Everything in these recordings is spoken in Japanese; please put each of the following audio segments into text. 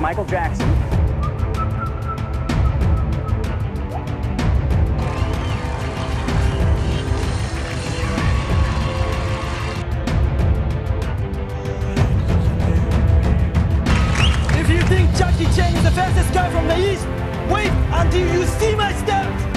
Michael Jackson. If you think Jackie Chan is the fastest guy from the East, wait until you see my steps!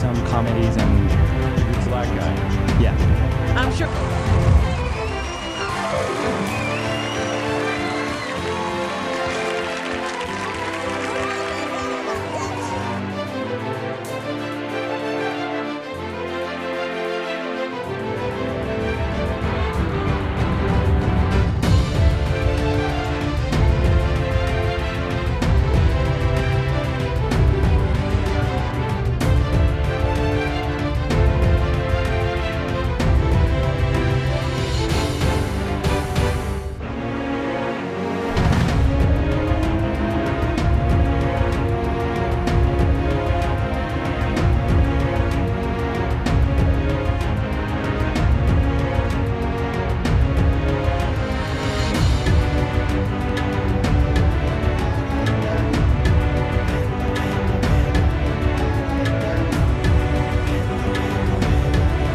Some comedies and it's a black guy. Yeah. I'm sure.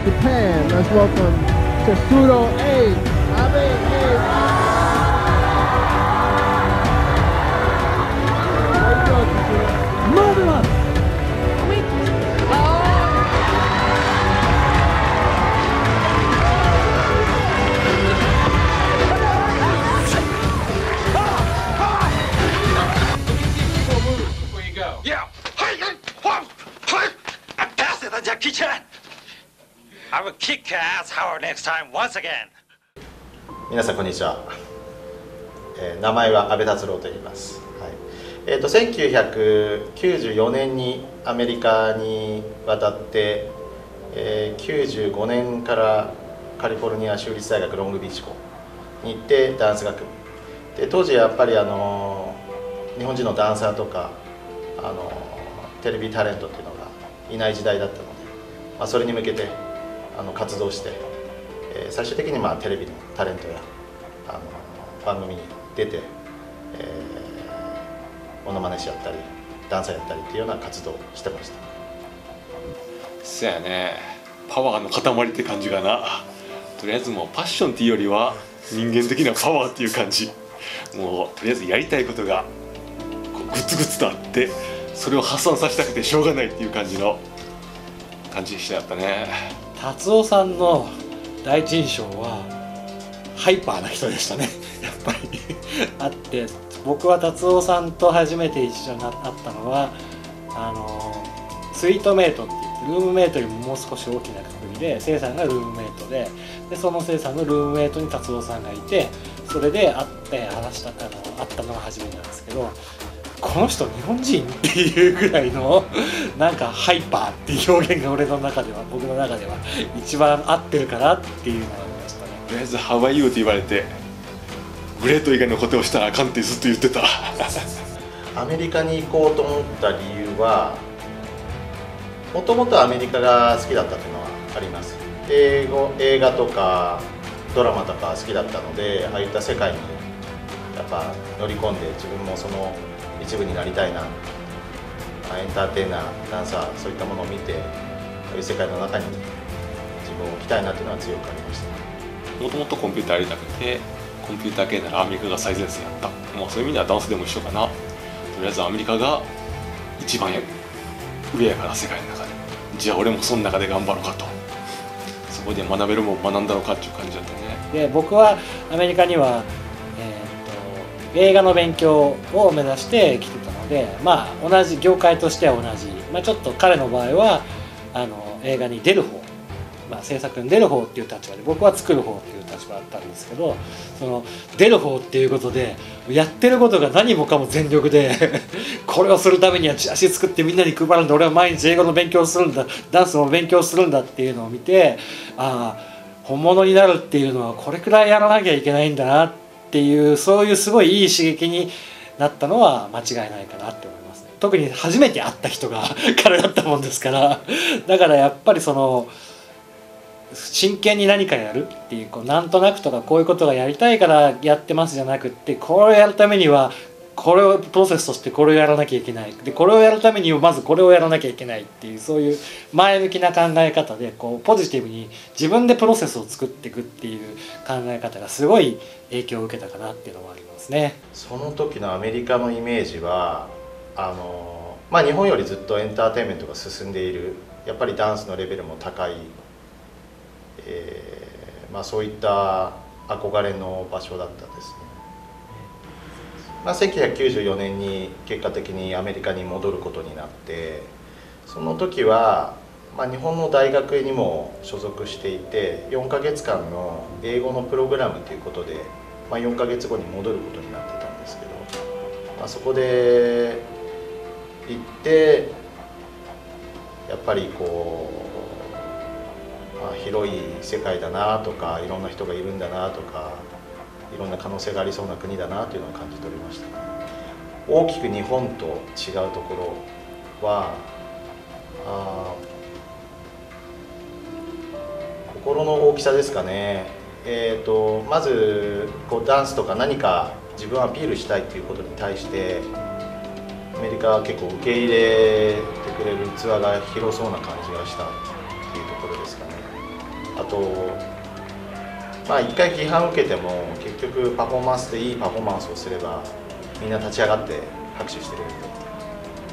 Japan, let's welcome Tetsudo Abe. Where you go? Yeah. Pass it, Jackie Chan. I will kick your ass hard next time once again. 皆さんこんにちは。名前は阿部達郎と言います。はい。1994年にアメリカに渡って、95年からカリフォルニア州立大学ロングビーチ校に行ってダンス学部。で当時やっぱり日本人のダンサーとかテレビタレントっていうのがいない時代だったので、まあ、それに向けて活動して、最終的にまあテレビのタレントや番組に出てモノマネしやったりダンサーやったりっていうような活動をしてました。そやね、パワーの塊って感じかな。とりあえずもうパッションっていうよりは人間的なパワーっていう感じ。もうとりあえずやりたいことがグツグツとあって、それを発散させたくてしょうがないっていう感じの感じでした。ね、達夫さんの第一印象はハイパーな人でしたね。やっぱりあって、僕は達夫さんと初めて一緒になったのはスイートメイトって言って、ルームメイトよりももう少し大きな隔離で、せいさんがルームメイトで、そのせいさんのルームメイトに達夫さんがいて、それで会って話したから会ったのが初めてなんですけど、この人日本人っていうぐらいのなんかハイパーっていう表現が俺の中では、僕の中では一番合ってるかなっていうのがありましたね。とりあえず「ハワイユー」と言われてグレート以外のことをしたらあかんってずっと言ってた。アメリカに行こうと思った理由は、もともとアメリカが好きだったというのはあります。映画とかドラマとか好きだったので、ああいった世界にやっぱ乗り込んで、自分もその一部になりたいな、エンターテイナー、ダンサー、そういったものを見て、そういう世界の中に自分を置きたいなというのは強くありました。もともとコンピューターやりたくて、コンピューター系ならアメリカが最前線やった、まあ、そういう意味ではダンスでも一緒かな。とりあえずアメリカが一番上やから、世界の中で、じゃあ俺もその中で頑張ろうかと、そこで学べるもん学んだのかっていう感じだったね。で僕はアメリカには映画の勉強を目指して来てたので、まあ同じ業界としては同じ、まあ、ちょっと彼の場合は映画に出る方、まあ、制作に出る方っていう立場で、僕は作る方っていう立場だったんですけど、その出る方っていうことでやってることが何もかも全力でこれをするためにはチラシ作ってみんなに配るんだ、俺は毎日英語の勉強をするんだ、ダンスの勉強をするんだっていうのを見て、ああ本物になるっていうのはこれくらいやらなきゃいけないんだなっていう、そういうすごいいい刺激になったのは間違いないかなって思いますね。特に初めて会った人が彼だったもんですから、だからやっぱりその真剣に何かやるっていう、こうなんとなくとかこういうことがやりたいからやってますじゃなくって、これをやるためにはこれをプロセスとしてこれをやらなきゃいけない、でこれをやるためにはまずこれをやらなきゃいけないっていう、そういう前向きな考え方で、こうポジティブに自分でプロセスを作っていくっていう考え方がすごい影響を受けたかなっていうのはありますね。その時のアメリカのイメージは日本よりずっとエンターテインメントが進んでいる、やっぱりダンスのレベルも高い、そういった憧れの場所だったですね。1994年に結果的にアメリカに戻ることになって、その時は、日本の大学にも所属していて、4ヶ月間の英語のプログラムということで、4ヶ月後に戻ることになってたんですけど、そこで行ってやっぱりこう、広い世界だなとか、いろんな人がいるんだなとか。いろんな可能性がありそうな国だなというのを感じ取りました。大きく日本と違うところは心の大きさですかね。まずこうダンスとか何か自分をアピールしたいということに対してアメリカは結構受け入れてくれる器が広そうな感じがしたっていうところですかね。あと一回批判を受けても結局パフォーマンスでいいパフォーマンスをすればみんな立ち上がって拍手してくれる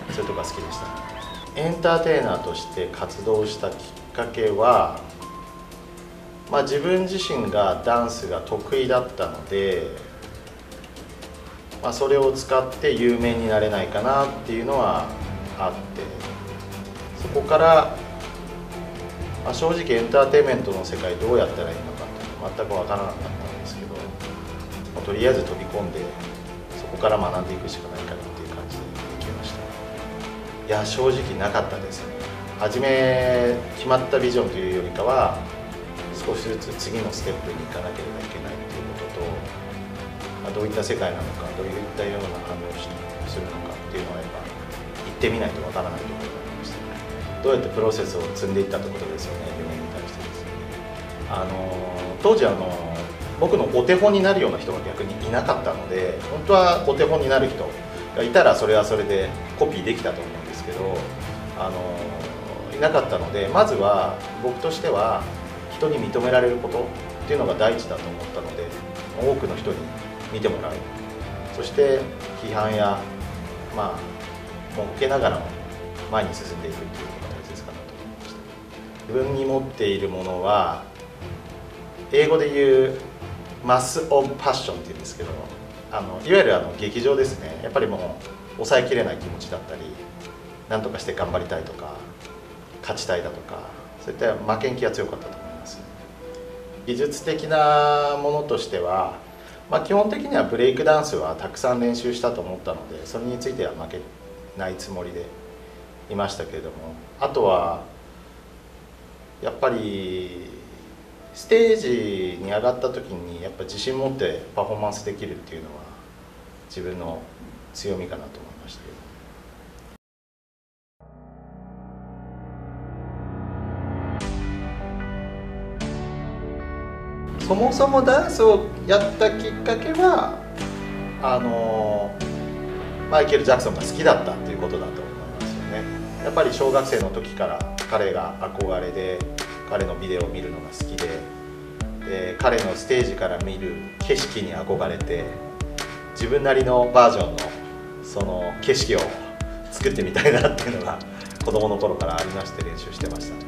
と、そういうとこが好きでした。エンターテイナーとして活動したきっかけは、自分自身がダンスが得意だったので、それを使って有名になれないかなっていうのはあって、そこから、正直エンターテインメントの世界どうやったらいいのか全く分からなかったんですけど、とりあえず飛び込んでそこから学んでいくしかないかなっていう感じで行きました。いや正直なかったですね。初め決まったビジョンというよりかは少しずつ次のステップに行かなければいけないっていうことと、どういった世界なのか、どういったような反応をするのかっていうのはやっぱ行ってみないと分からないところになりました。どうやってプロセスを積んでいったってことですよね、夢に対してですね。当時僕のお手本になるような人が逆にいなかったので、本当はお手本になる人がいたらそれはそれでコピーできたと思うんですけど、いなかったので、まずは僕としては人に認められることっていうのが第一だと思ったので、多くの人に見てもらう、そして批判や受けながらも前に進んでいくっていうのが大切ですかなと思いました。自分に持っているものは英語で言うマス・オブ・パッションっていうんですけど、いわゆる劇場ですね。やっぱりもう抑えきれない気持ちだったり、なんとかして頑張りたいとか勝ちたいだとか、そういった負けん気が強かったと思います。技術的なものとしては、基本的にはブレイクダンスはたくさん練習したと思ったので、それについては負けないつもりでいましたけれども、あとはやっぱりステージに上がった時にやっぱ自信持ってパフォーマンスできるっていうのは自分の強みかなと思いましたけど。そもそもダンスをやったきっかけはマイケル・ジャクソンが好きだったっていうことだと思いますよね。やっぱり小学生の時から彼が憧れで、彼のビデオを見るのが好き で彼のステージから見る景色に憧れて、自分なりのバージョンのその景色を作ってみたいなっていうのが子どもの頃からありまして、練習してましたね。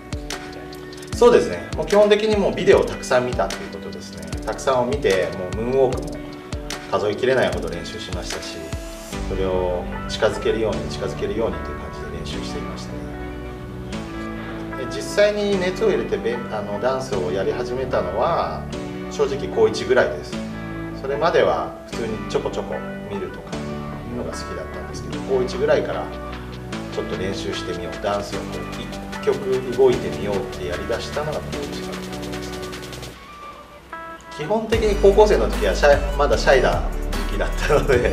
そうですね、もう基本的にもうビデオをたくさん見たっていうことですね。たくさんを見て、もうムーンウォークも数えきれないほど練習しましたし、それを近づけるように近づけるようにという感じで練習していましたね。実際に熱を入れてダンスをやり始めたのは正直高1ぐらいです。それまでは普通にちょこちょこ見るとかいうのが好きだったんですけど、高1ぐらいからちょっと練習してみよう、ダンスを1曲動いてみようってやりだしたのが高1だったんです。基本的に高校生の時はまだシャイな時期だったので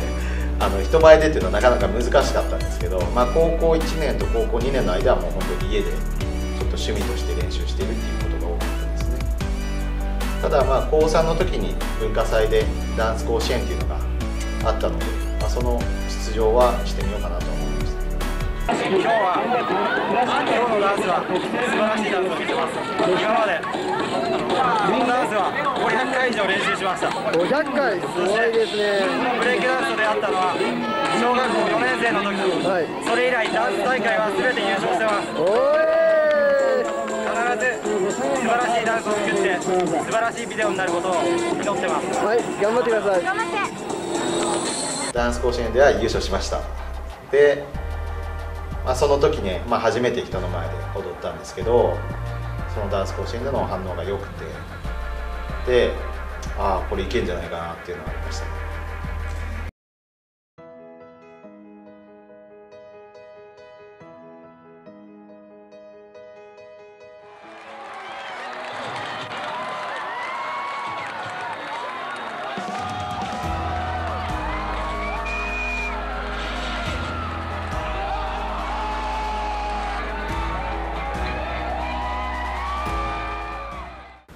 人前でっていうのはなかなか難しかったんですけど、まあ、高校1年と高校2年の間はもう本当に家でちょっと趣味として練習しているっていうことが多かったですね。ただまあ高3の時に文化祭でダンス甲子園っていうのがあったので、まあ、その出場はしてみようかなと思いました。今日は今日のダンスは素晴らしいダンスを見てます。今までこのダンスは500回以上練習しました。500回すごいですね。ブレイクダンスと出会ったのは小学校4年生の時、はい、それ以来ダンス大会は全て優勝してます。必ず素晴らしいダンスを作って素晴らしいビデオになることを祈ってます。はい、頑張ってください。頑張って。ダンス甲子園では優勝しました。でまあその時ね、まあ、初めて人の前で踊ったんですけど、そのダンス甲子園での反応が良くて、でああこれいけんじゃないかなっていうのがありましたね。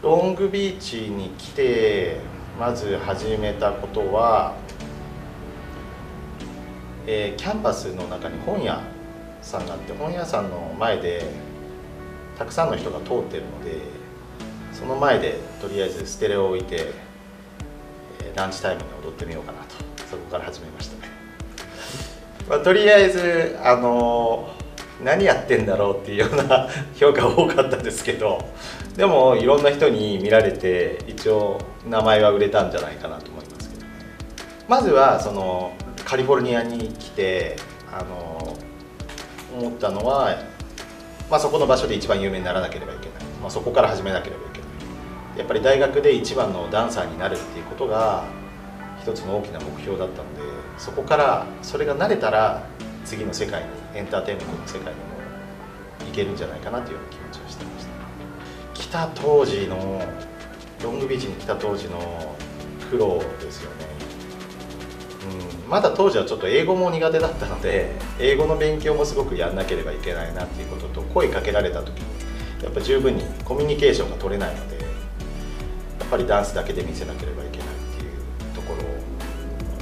ロングビーチに来てまず始めたことは、キャンパスの中に本屋さんがあって、本屋さんの前でたくさんの人が通ってるので、その前でとりあえずステレオを置いてランチタイムに踊ってみようかなと、そこから始めましたね。まあ、とりあえず何やってんだろうっていうような評価多かったんですけど、でもいろんな人に見られて一応名前は売れたんじゃないかなと思いますけどね。まずはそのカリフォルニアに来て思ったのは、まあ、そこの場所で一番有名にならなければいけない、まあ、そこから始めなければいけない、やっぱり大学で一番のダンサーになるっていうことが一つの大きな目標だったので、そこからそれが慣れたら次の世界に、エンターテインメントの世界にも行けるんじゃないかなというような気持ちをしていました。来た当時のロングビーチに来た当時の苦労ですよね、まだ当時はちょっと英語も苦手だったので、英語の勉強もすごくやんなければいけないなっていうことと、声かけられた時にやっぱ十分にコミュニケーションが取れないので、やっぱりダンスだけで見せなければいけないっていうとこ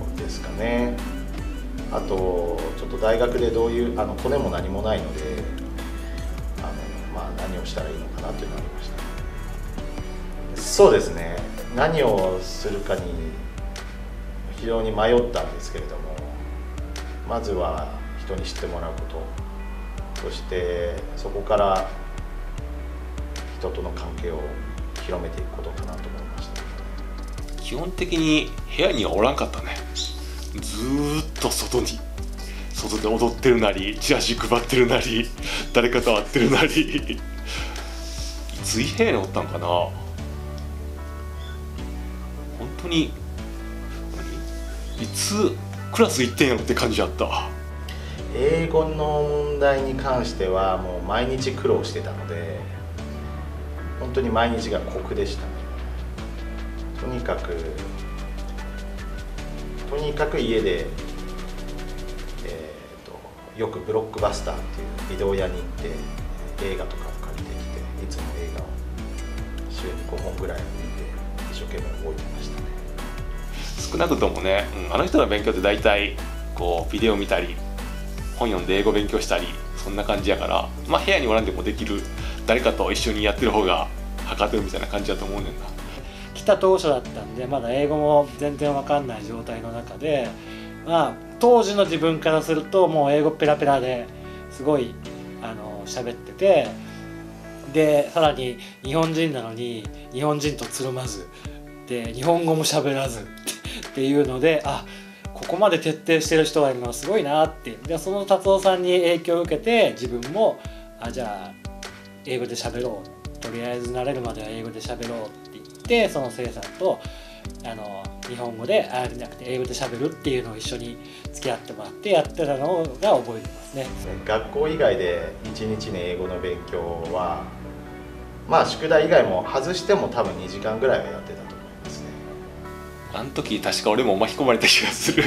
ろですかね。あとちょっと大学でどういうコネも何もないのでまあ、何をしたらいいのかなというのがありました。そうですね、何をするかに非常に迷ったんですけれども、まずは人に知ってもらうこと、そしてそこから人との関係を広めていくことかなと思いました。基本的に部屋にはおらんかったね。ずーっと外で踊ってるなり、チラシ配ってるなり、誰かと会ってるなりいつい部屋におったんかな。本当にいつクラス行ってんやろって感じやった。英語の問題に関してはもう毎日苦労してたので、本当に毎日が酷でしたね。とにかく家で、よくブロックバスターっていうビデオ屋に行って映画とかを借りてきて、いつも映画を週に5本ぐらい見て一生懸命動いてましたね。少なくともね、あの人の勉強って大体こうビデオ見たり本読んで英語勉強したり、そんな感じやから、まあ、部屋におらんでもできる、誰かと一緒にやってる方がはかどるみたいな感じだと思うねんな。来た当初だったんでまだ英語も全然わかんない状態の中で、まあ当時の自分からするともう英語ペラペラですごい喋ってて、でさらに日本人なのに日本人とつるまずで日本語も喋らずっていうので、あここまで徹底してる人がいるのはすごいなって。でその達夫さんに影響を受けて自分もじゃあ英語で喋ろう、とりあえず慣れるまでは英語で喋ろうって言って、そのせいさんと日本語でじゃなくて英語で喋るっていうのを一緒に付き合ってもらってやってたのが覚えてますね。学校以外で1日の英語の勉強はまあ宿題以外も外しても多分2時間ぐらいはやってたと思います。あの時確か俺も巻き込まれた気がする、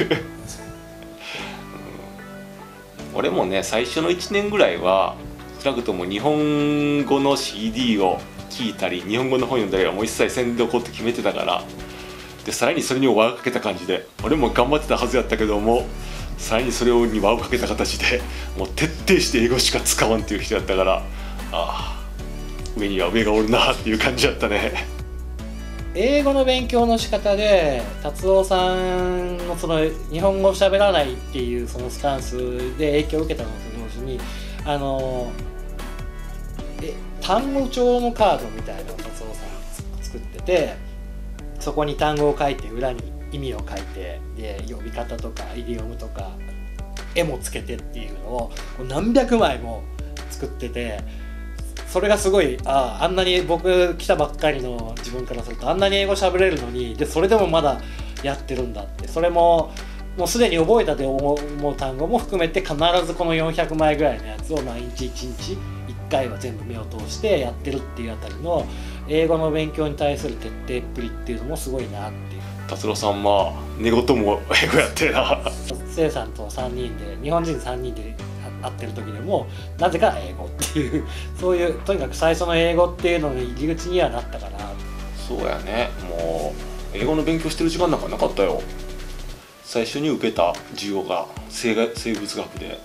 俺もね最初の1年ぐらいは少なくとも日本語の CD を聴いたり日本語の本読んだりはもう一切せんでおこうって決めてたから、でさらにそれに輪をかけた感じで俺も頑張ってたはずやったけども、さらにそれに輪をかけた形でもう徹底して英語しか使わんっていう人やったから、ああ上には上がおるなっていう感じやったね。英語の勉強の仕方で達夫さんのその日本語を喋らないっていうそのスタンスで影響を受けたのと同時に、単語帳のカードみたいなのを達夫さん作ってて、そこに単語を書いて裏に意味を書いて、で呼び方とかイディオムとか絵もつけてっていうのを何百枚も作ってて。それがすごい、あんなに僕来たばっかりの自分からするとあんなに英語喋れるのに、でそれでもまだやってるんだって、それももうすでに覚えたと思う単語も含めて必ずこの400枚ぐらいのやつを毎日1日1回は全部目を通してやってるっていうあたりの英語の勉強に対する徹底っぷりっていうのもすごいなっていう。達郎さんまあ寝言も英語やってるな。聖さんと3人で日本人3人で会ってる時でもなぜか英語っていう、そういうとにかく最初の英語っていうのの入り口にはなったかな。そうやね、もう英語の勉強してる時間なんかなかったよ。最初に受けた授業が生物学で、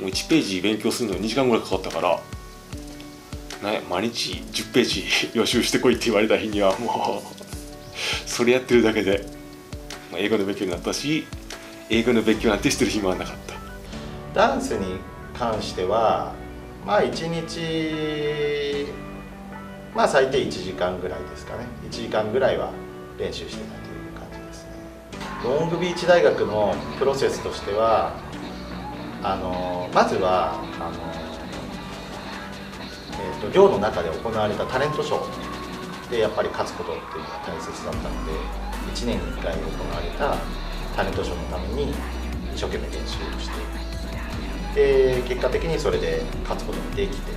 もう1ページ勉強するのに2時間ぐらいかかったから、ね、毎日10ページ予習してこいって言われた日にはもうそれやってるだけで、まあ、英語の勉強になったし、英語の勉強なんてしてる暇はなかった。ダンスに関しては、まあ1日、まあ最低1時間ぐらいですかね。1時間ぐらいは練習してたという感じですね。ロングビーチ大学のプロセスとしては、まずは寮の中で行われたタレントショーでやっぱり勝つことっていうのが大切だったので、1年に1回行われたタレントショーのために一生懸命練習をして。で結果的にそれで勝つことができて、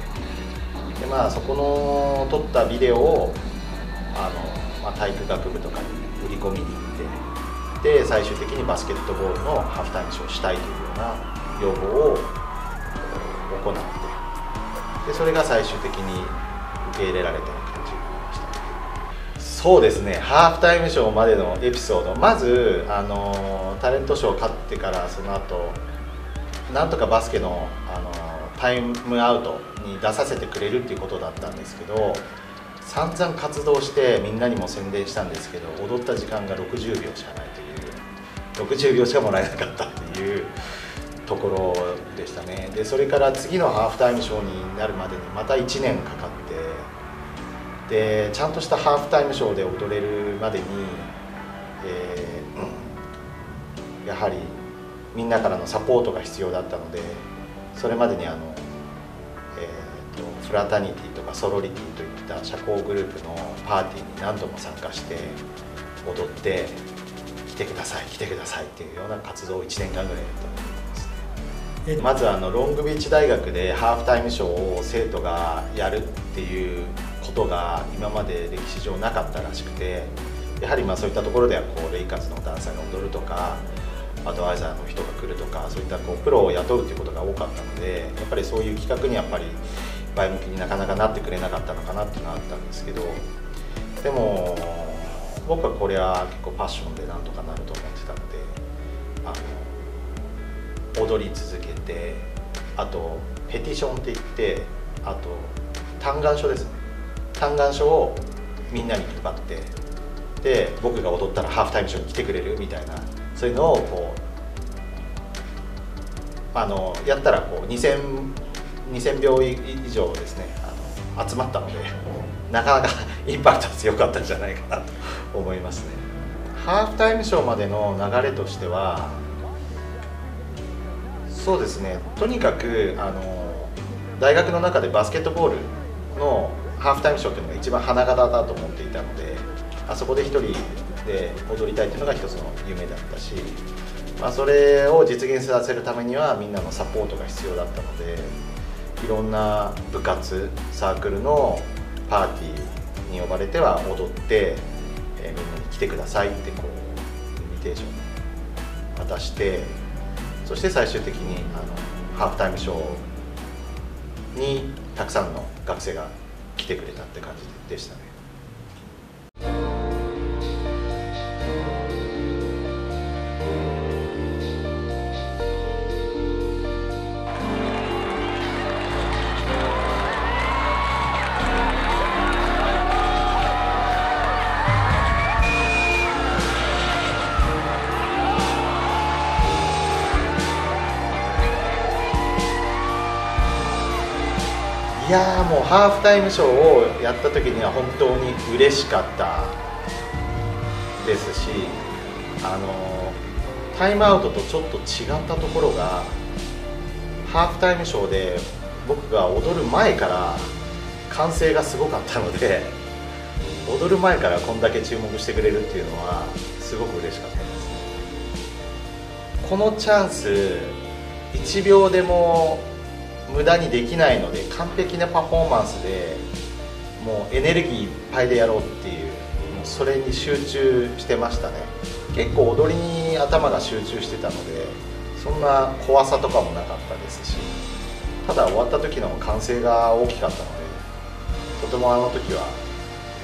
で、まあ、そこの撮ったビデオを体育学部とかに売り込みに行って、で最終的にバスケットボールのハーフタイムショーをしたいというような要望を行って、でそれが最終的に受け入れられた感じになりました。そうですね、ハーフタイムショーまでのエピソード、まずタレントショーを勝ってから、その後なんとかバスケの、タイムアウトに出させてくれるっていうことだったんですけど、散々活動してみんなにも宣伝したんですけど、踊った時間が60秒しかないという、60秒しかもらえなかったっていうところでしたね。でそれから次のハーフタイムショーになるまでにまた1年かかって、でちゃんとしたハーフタイムショーで踊れるまでに、やはりみんなからのサポートが必要だったので、それまでにフラタニティとかソロリティといった社交グループのパーティーに何度も参加して踊って、来てください来てくださいっていうような活動を1年間ぐらいやったと思いますね。まずロングビーチ大学でハーフタイムショーを生徒がやるっていうことが今まで歴史上なかったらしくて、やはりまあそういったところではこうレイカーズのダンサーが踊るとか、アドバイザーの人が来るとか、そういったプロを雇うということが多かったので、やっぱりそういう企画にやっぱり前向きになかなかなってくれなかったのかなっていうのはあったんですけど、でも僕はこれは結構パッションでなんとかなると思ってたので、踊り続けて、あとペティションっていって、あと嘆願書ですね、嘆願書をみんなに配って、で僕が踊ったらハーフタイムショーに来てくれるみたいな。そういうのをこうやったらこう 2000秒以上ですね、集まったので、なかなかインパクト強かったんじゃないかなと思いますね。ハーフタイムショーまでの流れとしては、そうですね、とにかく大学の中でバスケットボールのハーフタイムショーというのが一番花形だと思っていたので、あそこで一人で踊りたいというのが一つの夢だったし、まあ、それを実現させるためにはみんなのサポートが必要だったので、いろんな部活サークルのパーティーに呼ばれては踊って、みんなに来てくださいってこうテージを渡して、そして最終的にハーフタイムショーにたくさんの学生が来てくれたって感じでしたね。いやー、もうハーフタイムショーをやった時には本当に嬉しかったですし、タイムアウトとちょっと違ったところが、ハーフタイムショーで僕が踊る前から歓声がすごかったので、踊る前からこんだけ注目してくれるっていうのはすごく嬉しかったです。このチャンス1秒でも無駄にできないので、完璧なパフォーマンスでもうエネルギーいっぱいでやろうっていう、もうそれに集中してましたね。結構踊りに頭が集中してたので、そんな怖さとかもなかったですし、ただ終わった時の歓声が大きかったので、とてもあの時は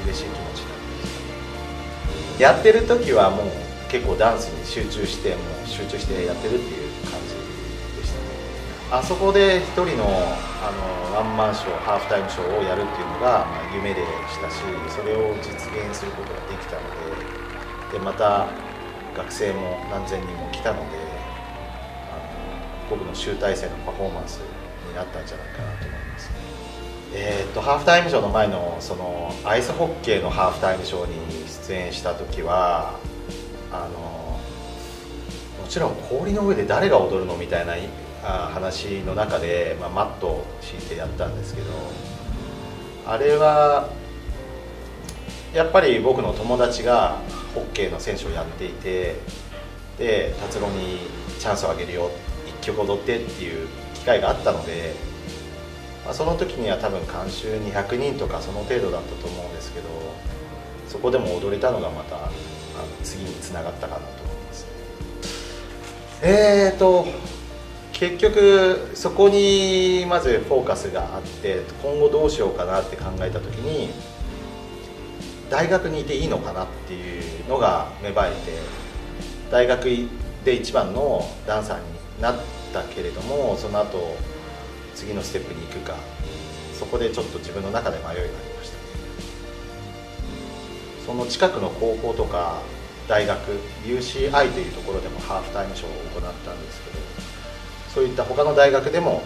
嬉しい気持ちになりました。やってる時はもう結構ダンスに集中して、もう集中してやってるっていう感じ。あそこで一人のワンマンショー、ハーフタイムショーをやるっていうのが夢でしたし、それを実現することができたので、また学生も何千人も来たので、僕の集大成のパフォーマンスになったんじゃないかなと思います。ハーフタイムショーの前のそのアイスホッケーのハーフタイムショーに出演した時は、もちろん氷の上で誰が踊るのみたいな話の中で、マットを敷いてやったんですけど、あれはやっぱり僕の友達がホッケーの選手をやっていて、で達郎にチャンスをあげるよ、一曲踊ってっていう機会があったので、その時には多分観衆200人とかその程度だったと思うんですけど、そこでも踊れたのがまた次につながったかなと思います。結局そこにまずフォーカスがあって、今後どうしようかなって考えた時に、大学にいていいのかなっていうのが芽生えて、大学で一番のダンサーになったけれども、その後次のステップに行くか、そこでちょっと自分の中で迷いがありました。その近くの高校とか大学 UCI というところでもハーフタイムショーを行ったんですけど、そういった他の大学でも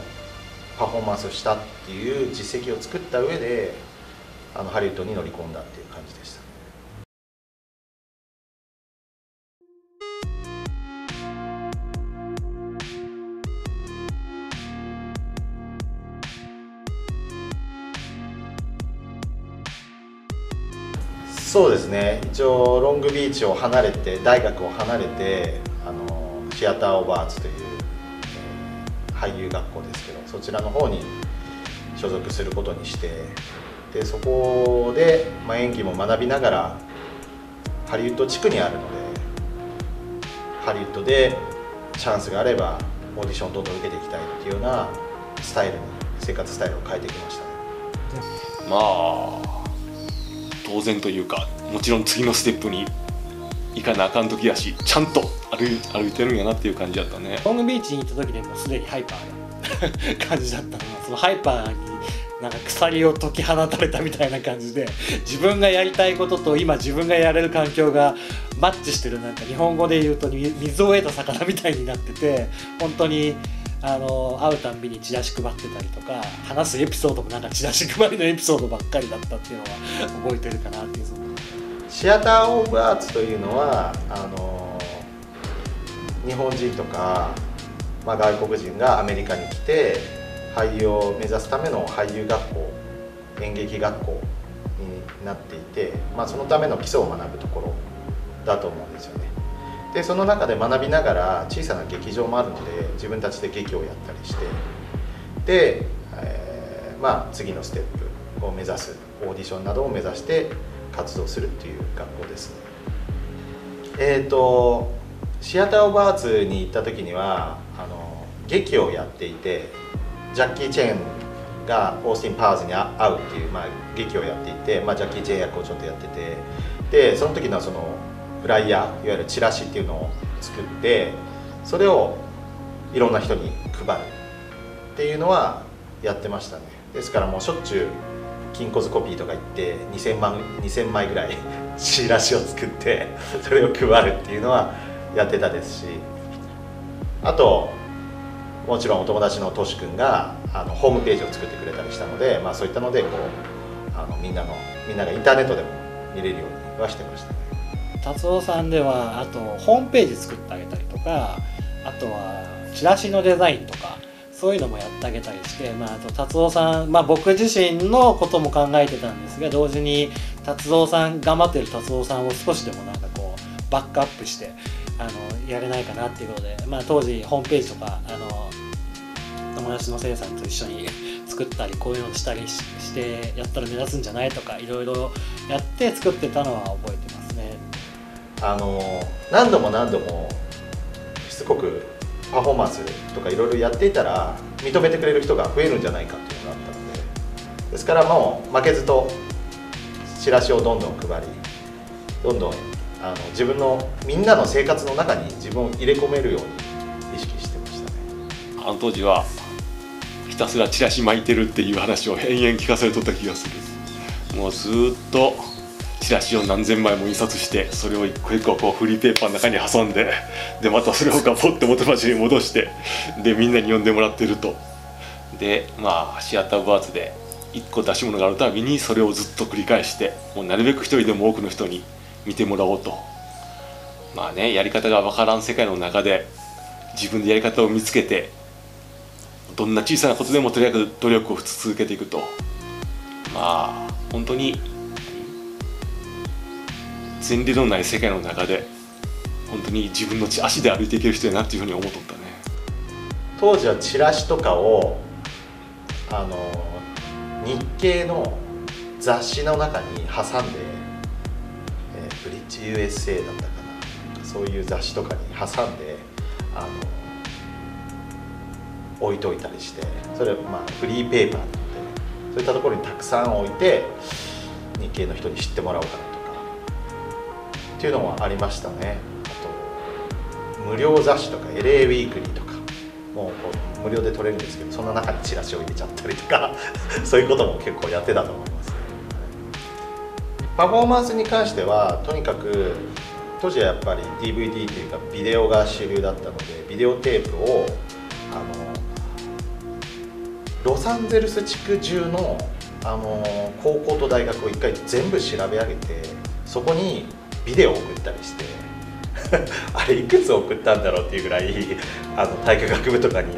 パフォーマンスしたっていう実績を作った上で、ハリウッドに乗り込んだっていう感じでした。そうですね、一応ロングビーチを離れて、大学を離れて、シアターオーバーズという俳優学校ですけど、そちらの方に所属することにして、でそこで、演技も学びながら、ハリウッド地区にあるので、ハリウッドでチャンスがあればオーディションをどんどん受けていきたいっていうようなスタイルに、生活スタイルを変えてきました。当然というか、もちろん次のステップに行かなあかん時やし、ちゃんと歩いてるんやなっていう感じだったね。ロングビーチに行った時でもすでにハイパーな感じだったのが、そのハイパーになんか鎖を解き放たれたみたいな感じで、自分がやりたいことと今自分がやれる環境がマッチしてる、なんか日本語で言うと水を得た魚みたいになってて、本当に会うたんびにチラシ配ってたりとか、話すエピソードもなんかチラシ配りのエピソードばっかりだったっていうのは覚えてるかなっていう。シアター・オブ・アーツというのは、日本人とか、外国人がアメリカに来て俳優を目指すための俳優学校、演劇学校になっていて、そのための基礎を学ぶところだと思うんですよね。でその中で学びながら、小さな劇場もあるので自分たちで劇をやったりして、で、次のステップを目指す、オーディションなどを目指して活動するっていう学校ですね。シアター・オブ・アーツに行った時には劇をやっていて、ジャッキー・チェンがオースティン・パワーズに会うっていう、劇をやっていて、ジャッキー・チェン役をちょっとやってて、でその時のそのフライヤー、いわゆるチラシっていうのを作って、それをいろんな人に配るっていうのはやってましたね。ですからもうしょっちゅう金骨コピーとか行って2000枚ぐらいチラシを作って、それを配るっていうのはやってたですし、あともちろんお友達のトシ君がホームページを作ってくれたりしたので、そういったのでこうみんながインターネットでも見れるようにはしてましたね。達夫さんではあとホームページ作ってあげたりとか、あとはチラシのデザインとかそういうのもやってあげたりして、あと達夫さん、僕自身のことも考えてたんですが、同時に達夫さん頑張ってる達夫さんを少しでもこうバックアップしてやれないかなっていうことで、当時ホームページとか友達のせいさんと一緒に作ったりこういうのしたりしてやったら目立つんじゃないとかいろいろやって作ってたのは覚えてますね。何度もしつこくパフォーマンスとかいろいろやっていたら認めてくれる人が増えるんじゃないかっていうのがあったので、ですからもう負けずとチラシをどんどん配り、どんどん自分のみんなの生活の中に自分を入れ込めるように意識してましたね。当時はひたすらチラシ巻いてるっていう話を延々聞かされとった気がする。もうずーっとチラシを何千枚も印刷して、それを一個一個こうフリーペーパーの中に挟んで、でまたそれをポッと元町に戻して、でみんなに読んでもらってると。でシアター・オブ・アーツで一個出し物があるたびにそれをずっと繰り返して、もうなるべく一人でも多くの人に見てもらおうと。やり方が分からん世界の中で自分でやり方を見つけて、どんな小さなことでもとにかく努力を続けていくと。本当に前例のない世界の中で本当に自分の足で歩いていける人やなっていうふうに思っとったね。当時はチラシとかを日系の雑誌の中に挟んで「ブリッジ USA」だったかな、そういう雑誌とかに挟んで置いといたりして、それをフリーペーパーなので、そういったところにたくさん置いて日系の人に知ってもらおうかなと。っていうのもありましたね。あと無料雑誌とか LA ウィークリーとかもう無料で取れるんですけど、その中にチラシを入れちゃったりとかそういうことも結構やってたと思います。パフォーマンスに関してはとにかく当時はやっぱり DVD というかビデオが主流だったので、ビデオテープをロサンゼルス地区中の、高校と大学を一回全部調べ上げて、そこにビデオを送ったりしてあれいくつ送ったんだろうっていうぐらい体育学部とかに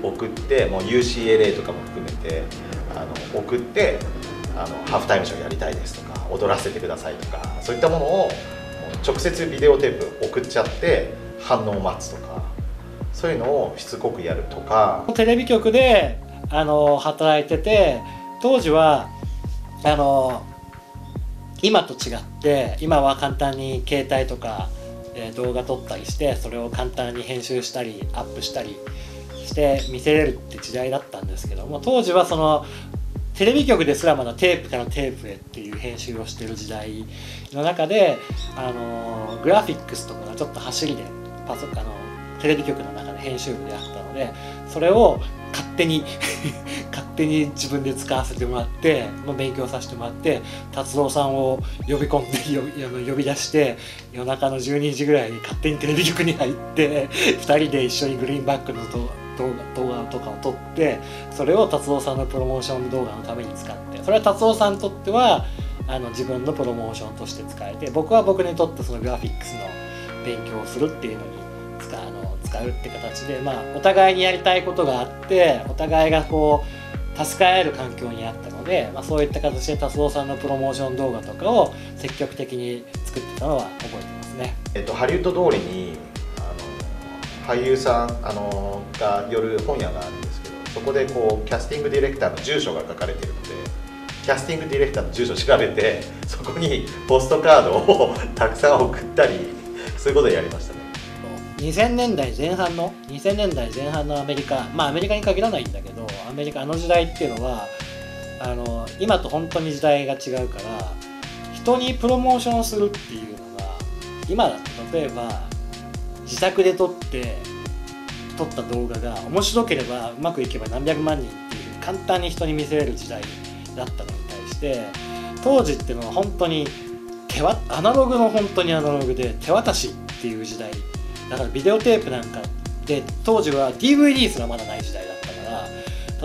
送って、もう UCLA とかも含めて送って、ハーフタイムショーやりたいですとか踊らせてくださいとか、そういったものを直接ビデオテープ送っちゃって反応を待つとか、そういうのをしつこくやるとか。テレビ局で働いてて、当時は今と違って今は簡単に携帯とか動画撮ったりして、それを簡単に編集したりアップしたりして見せれるって時代だったんですけども、当時はそのテレビ局ですらまだテープからテープへっていう編集をしてる時代の中で、グラフィックスとかがちょっと走りでテレビ局の中で編集部であったので、それを勝手に自分で使わせてもらって、勉強させてもらって、達郎さんを呼び出して夜中の12時ぐらいに勝手にテレビ局に入って2人で一緒にグリーンバックの動画とかを撮って、それを達郎さんのプロモーション動画のために使って、それは達郎さんにとっては自分のプロモーションとして使えて、僕は僕にとってそのグラフィックスの勉強をするっていうのに使うって形で、お互いにやりたいことがあって、お互いがこう助かり合える環境にあったので、そういった形で達夫さんのプロモーション動画とかを積極的に作ってたのは覚えてますね。ハリウッド通りに俳優さんが寄る本屋があるんですけど、そこでこうキャスティングディレクターの住所が書かれているので、キャスティングディレクターの住所を調べて、そこにポストカードをたくさん送ったり、そういうことをやりましたね。2000年代前半のアメリカ、まあアメリカに限らないんだけど、アメリカの時代っていうのは今と本当に時代が違うから、人にプロモーションするっていうのが、今だと例えば自宅で撮った動画が面白ければ、うまくいけば何百万人っていう簡単に人に見せれる時代だったのに対して、当時っていうのは本当にアナログで手渡しっていう時代だから、ビデオテープなんかで当時は DVD すらまだない時代だったか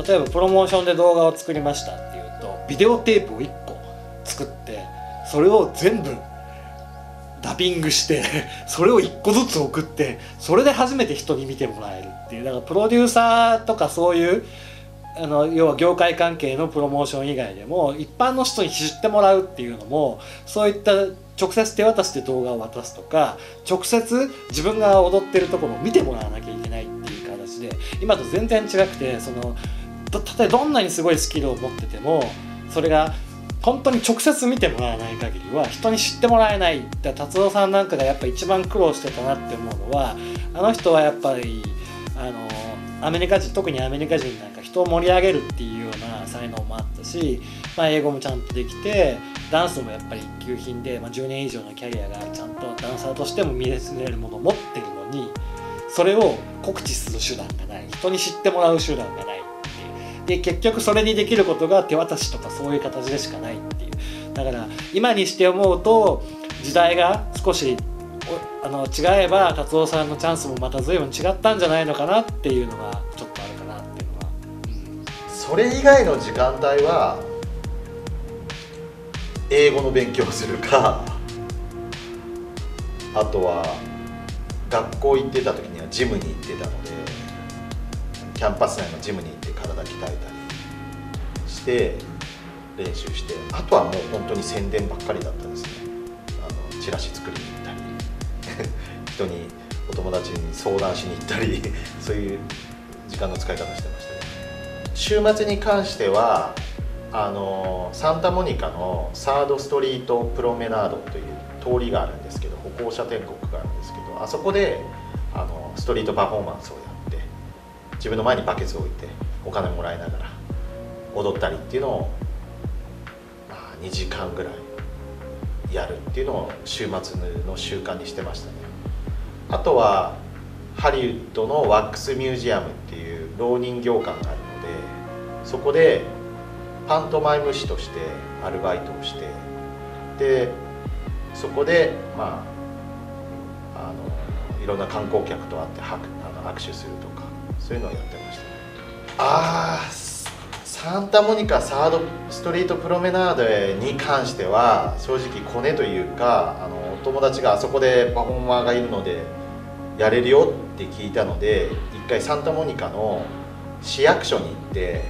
ら、例えばプロモーションで動画を作りましたっていうと、ビデオテープを1個作ってそれを全部ダビングしてそれを1個ずつ送って、それで初めて人に見てもらえるっていう。だからプロデューサーとかそういう要は業界関係のプロモーション以外でも、一般の人に知ってもらうっていうのも、そういった直接手渡しで動画を渡すとか、直接自分が踊ってるところを見てもらわなきゃいけないっていう形で、今と全然違くて、例えばどんなにすごいスキルを持ってても、それが本当に直接見てもらわない限りは人に知ってもらえない。達郎さんなんかがやっぱ一番苦労してたなって思うのは、あの人はやっぱりアメリカ人、特にアメリカ人なんか人を盛り上げるっていうような才能もあったし、英語もちゃんとできて、ダンスもやっぱり一級品で、10年以上のキャリアがちゃんとダンサーとしても見れるものを持ってるのに、それを告知する手段がない、人に知ってもらう手段がないっていう。で結局それにできることが手渡しとかそういう形でしかないっていう。だから今にして思うと、時代が少し違えば達郎さんのチャンスもまた随分違ったんじゃないのかなっていうのがちょっとあるかなっていうのは、それ以外の時間帯は英語の勉強するか、あとは学校行ってた時にはジムに行ってたので、キャンパス内のジムに行って体鍛えたりして練習して、あとはもう本当に宣伝ばっかりだったですね。チラシ作りに行ったり人にお友達に相談しに行ったりそういう時間の使い方してましたね。週末に関してはサンタモニカのサードストリートプロメナードという通りがあるんですけど、歩行者天国があるんですけど、あそこでストリートパフォーマンスをやって、自分の前にバケツを置いてお金もらいながら踊ったりっていうのを、2時間ぐらいやるっていうのを週末の習慣にしてましたね。あとはハリウッドのワックスミュージアムっていうろう人形館があるので、そこでパントマイム師としてアルバイトをして、でそこでいろんな観光客と会って握手するとか、そういうのをやってました。サンタモニカサードストリートプロメナードに関しては、正直コネというか、お友達があそこでパフォーマーがいるのでやれるよって聞いたので、一回サンタモニカの市役所に行って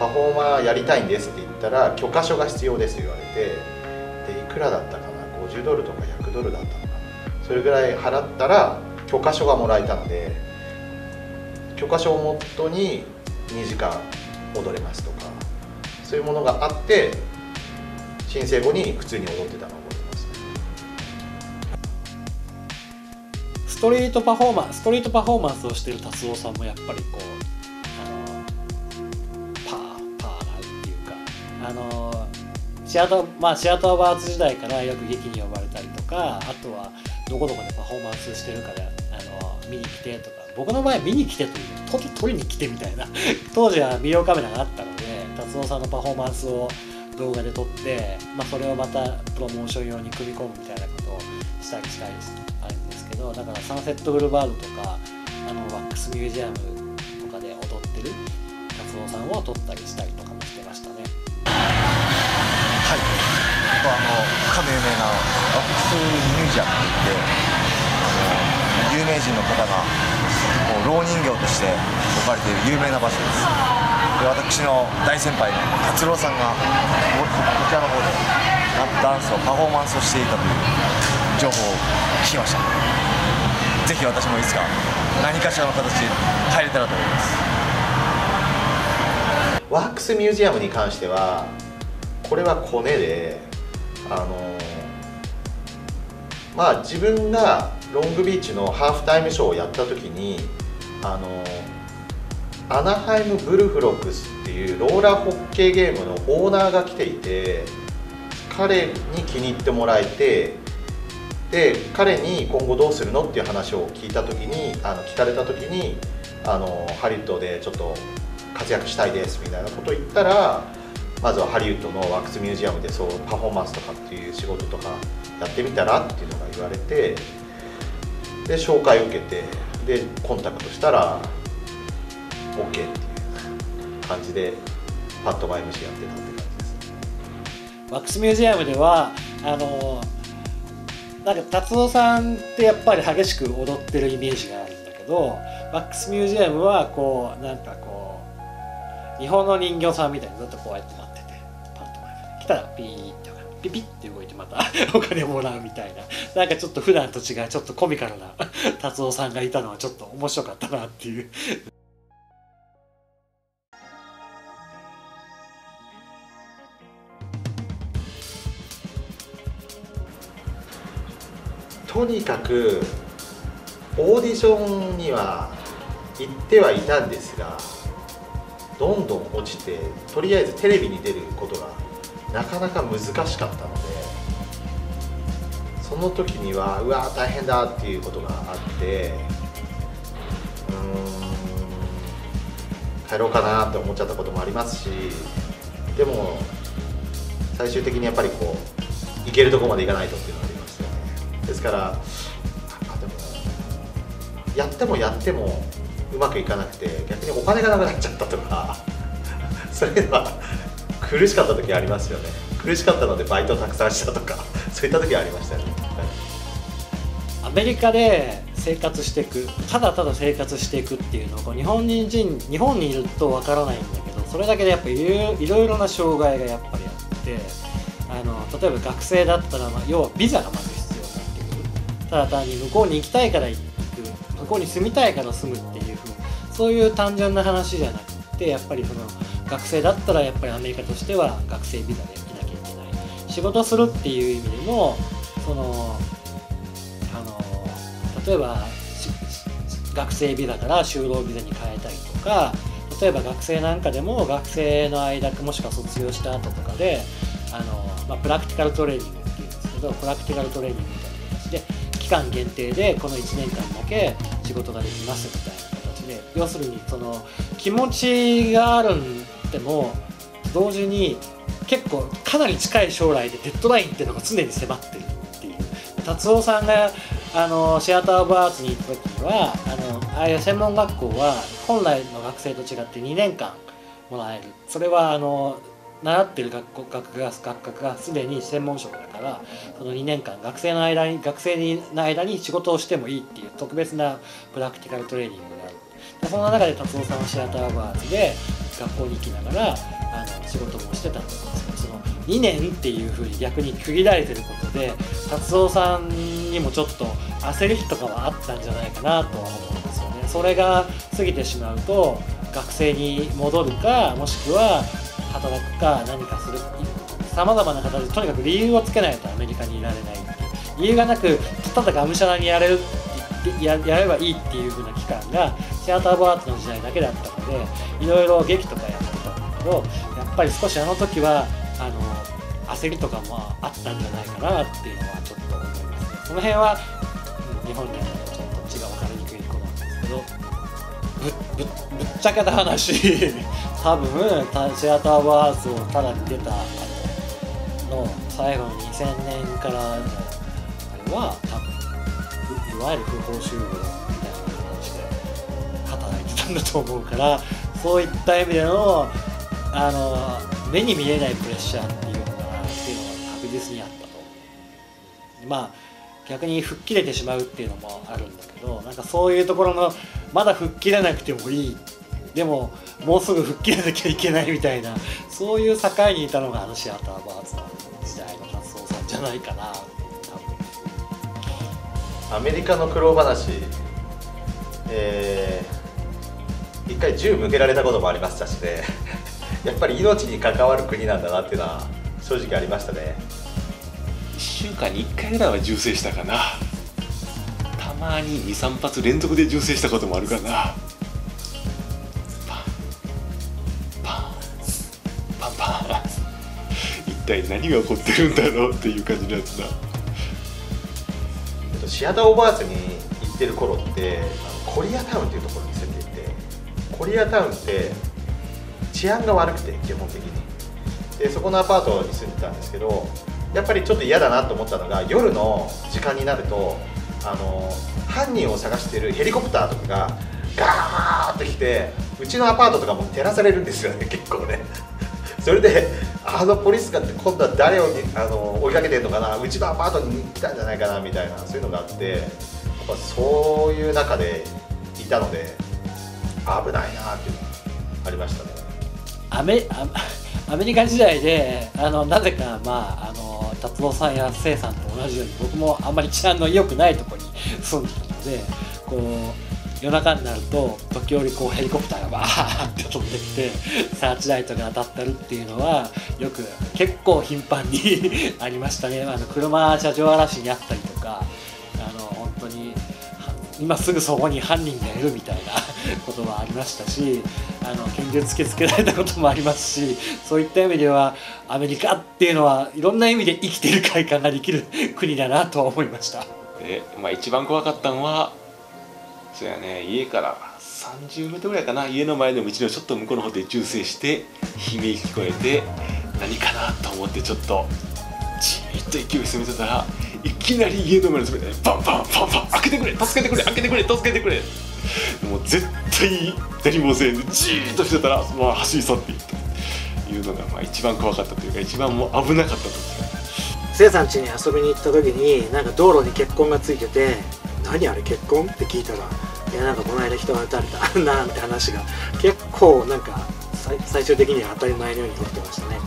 パフォーマーやりたいんですって言ったら、許可書が必要ですと言われて、でいくらだったかな、50ドルとか100ドルだったのかな、それぐらい払ったら許可書がもらえたので、許可書をもとに2時間踊れますとか、そういうものがあって、申請後に普通に踊ってたのを覚えてます。ストリートパフォーマンスをしている達郎さんもやっぱりこうパーラっていうか、シアターバーツ時代からよく劇に呼ばれたりとか、あとはどこどこでパフォーマンスしてるから見に来てとか。僕の場合見に来てという撮りに来てみたいな当時はビデオカメラがあったので、達郎さんのパフォーマンスを動画で撮って、それをまたプロモーション用に組み込むみたいなことをしたりあるんですけど、だからサンセットブルーバードとかワックスミュージアムとかで踊ってる達郎さんを撮ったりしたりとかもしてましたね。はい、かの有名なワックスミュージアムって言って、有名人の方がろう人形として置かれている有名な場所です。で、私の大先輩の達郎さんがこちらの方でダンスをパフォーマンスをしていたという情報を聞きました。ぜひ私もいつか何かしらの形で入れたらと思います。ワックスミュージアムに関しては、これはコネで自分がロングビーチのハーフタイムショーをやった時にアナハイムブルフロックスっていうローラーホッケーゲームのオーナーが来ていて、彼に気に入ってもらえて、で彼に今後どうするのっていう話を聞かれた時にハリウッドでちょっと活躍したいですみたいなことを言ったら、まずはハリウッドのワックスミュージアムでそうパフォーマンスとかっていう仕事とかやってみたらっていうのが言われて、で紹介を受けて、でコンタクトしたら OK っていう感じでパッと前虫やってたって感じです。ワックスミュージアムではなんか達夫さんってやっぱり激しく踊ってるイメージがあるんだけど、ワックスミュージアムはこうなんかこう日本の人形さんみたいにずっとこうやって待ってて、パッと前に来たらピーってピピって動いてまたお金もらうみたいな、なんかちょっと普段と違うちょっとコミカルな達夫さんがいたのはちょっと面白かったなっていう。とにかくオーディションには行ってはいたんですが、どんどん落ちて、とりあえずテレビに出ることがなかなか難しかったので、その時にはうわー大変だっていうことがあって、帰ろうかなって思っちゃったこともありますし、でも最終的にやっぱりこう行けるとこまで行かないとっていうのがありましたよね。ですからでもやってもやってもうまくいかなくて、逆にお金がなくなっちゃったとかそれでは苦しかった時ありますよね。苦しかったのでバイトをたくさんしたとかそういった時はありましたよね。アメリカで生活していく、ただただ生活していくっていうのを日本にいるとわからないんだけど、それだけでやっぱいろいろな障害がやっぱりあって、例えば学生だったら、要はビザがまず必要になってくる。ただ単に向こうに行きたいから行く、向こうに住みたいから住むっていうそういう単純な話じゃなくて、やっぱりその学生だったらやっぱりアメリカとしては学生ビザで生きなきゃいけない、仕事するっていう意味でも例えば学生ビザから就労ビザに変えたりとか、例えば学生なんかでも学生の間もしくは卒業した後とかでプラクティカルトレーニングっていうんですけど、プラクティカルトレーニングみたいな形で期間限定でこの1年間だけ仕事ができますみたいな形で、要するにその気持ちがあるんでも同時に結構かなり近い将来でデッドラインっていうのが常に迫ってるっていう。達夫さんがシアター・オブ・アーツに行った時にはああいう専門学校は本来の学生と違って2年間もらえる。それは習ってる学科がすでに専門職だから、その2年間学生の間に仕事をしてもいいっていう特別なプラクティカルトレーニングがある。その中で達夫さんはシアター・オブ・アーツで学校に行きながら仕事もしてたんですけど、その2年っていうふうに逆に区切られてることで達夫さんにもちょっと焦りとかはあったんじゃないかなとは思うんですよね。それが過ぎてしまうと学生に戻るか、もしくは働くか何かする、さまざまな形でとにかく理由をつけないとアメリカにいられないっていう、理由がなくただがむしゃらにやればいいっていう風な期間がシアター・オブ・アーツの時代だけだったので、いろいろ劇とかやってたんだけど、やっぱり少しあの時は焦りとかもあったんじゃないかなっていうのはちょっと思いますね。その辺は日本ではちょっと血が分かりにくい子なんですけど、ぶっちゃけた話多分シアター・オブ・アーツをただに出た後の最後の2000年からのあれは多分いわゆる不法就労みたいな形で働いてたんだと思うから、そういった意味での目に見えないプレッシャーっていうのが確実にあったと思う。まあ逆に吹っ切れてしまうっていうのもあるんだけど、なんかそういうところのまだ吹っ切れなくてもいい、でももうすぐ吹っ切れなきゃいけないみたいな、そういう境にいたのがシアター・オブ・アーツの時代の達夫さんじゃないかな。アメリカの苦労話、一回銃向けられたこともありましたしねやっぱり命に関わる国なんだなっていうのは正直ありましたね。1週間に1回ぐらいは銃声したかな。まに2、3発連続で銃声したこともあるからな。一体何が起こってるんだろうっていう感じのやつだ。シアターオーバーズに行ってる頃ってコリアタウンっていうところに住んでいて、コリアタウンって治安が悪くて基本的にで、そこのアパートに住んでたんですけど、やっぱりちょっと嫌だなと思ったのが、夜の時間になると犯人を探しているヘリコプターとかがガーッと来て、うちのアパートとかも照らされるんですよね、結構ね。それであのポリスが今度は誰を追いかけてるのかな、うちのアパートに来たんじゃないかなみたいな、そういうのがあって、やっぱそういう中でいたので危ないなっていうのがありましたね。アメリカ時代でなぜか、達郎さんやせいさんと同じように僕もあんまり治安の良くないところに住んでたので、こう夜中になると時折こうヘリコプターがバーって飛んできてサーチライトが当たったりっていうのはよく結構頻繁にありましたね。車車上荒らしにあったりとか、本当に今すぐそこに犯人がいるみたいなことはありましたし、拳銃突きつけられたこともありますし、そういった意味ではアメリカっていうのはいろんな意味で生きてる快感ができる国だなとは思いました。で、一番怖かったのはそうやね、家から30メートルぐらいかな、家の前の道のちょっと向こうの方で銃声して悲鳴聞こえて、何かなと思ってちょっとじーっと息を潜めてたら、いきなり家の前のすべてバンバンバンバン、開けてくれ助けてくれ開けてくれ助けてくれ、もう絶対何もせんでじーっとしてたら、走り去っていったというのが一番怖かったというか、一番もう危なかったというか。せいさん家に遊びに行った時に、なんか道路に血痕がついてて、何あれ血痕って聞いたら、いやなんかこの間人が撃たれたなんて話が結構なんか最終的には当たり前のように取ってましたね。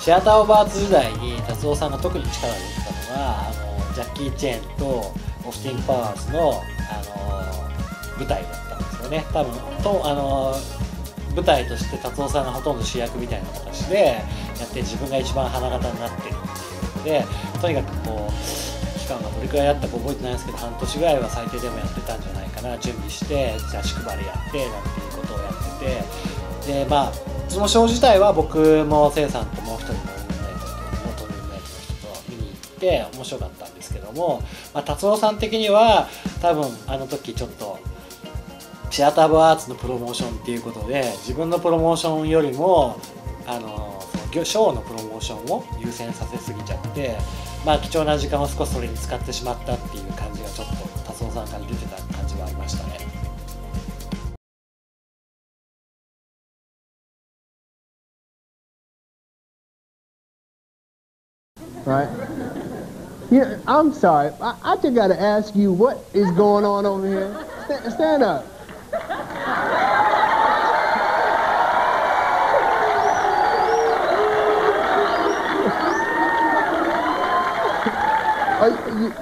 シアターオーバーツ時代に達郎さんが特に力を入れてたのがジャッキー・チェーンとオースティン・パワーズの、舞台だったんですよね。多分舞台として達郎さんがほとんど主役みたいな形でやって、自分が一番花形になってるっていうので、とにかくこう。どれくらいだったか覚えてないんですけど、半年ぐらいは最低でもやってたんじゃないかな。準備して合宿バレやってなんていうことをやってて、でそのショー自体は僕もせいさんともう一人の元ルームメイトの人と見に行って面白かったんですけども、達郎さん的には多分あの時ちょっとシアターオブアーツのプロモーションっていうことで、自分のプロモーションよりもショーのプロモーションを優先させすぎちゃって。貴重な時間を少しそれに使ってしまったっていう感じがちょっと達郎さんから出てた感じはありましたね。Right? Yeah, I'm sorry. I just got to ask you what is going on over here. Stand up.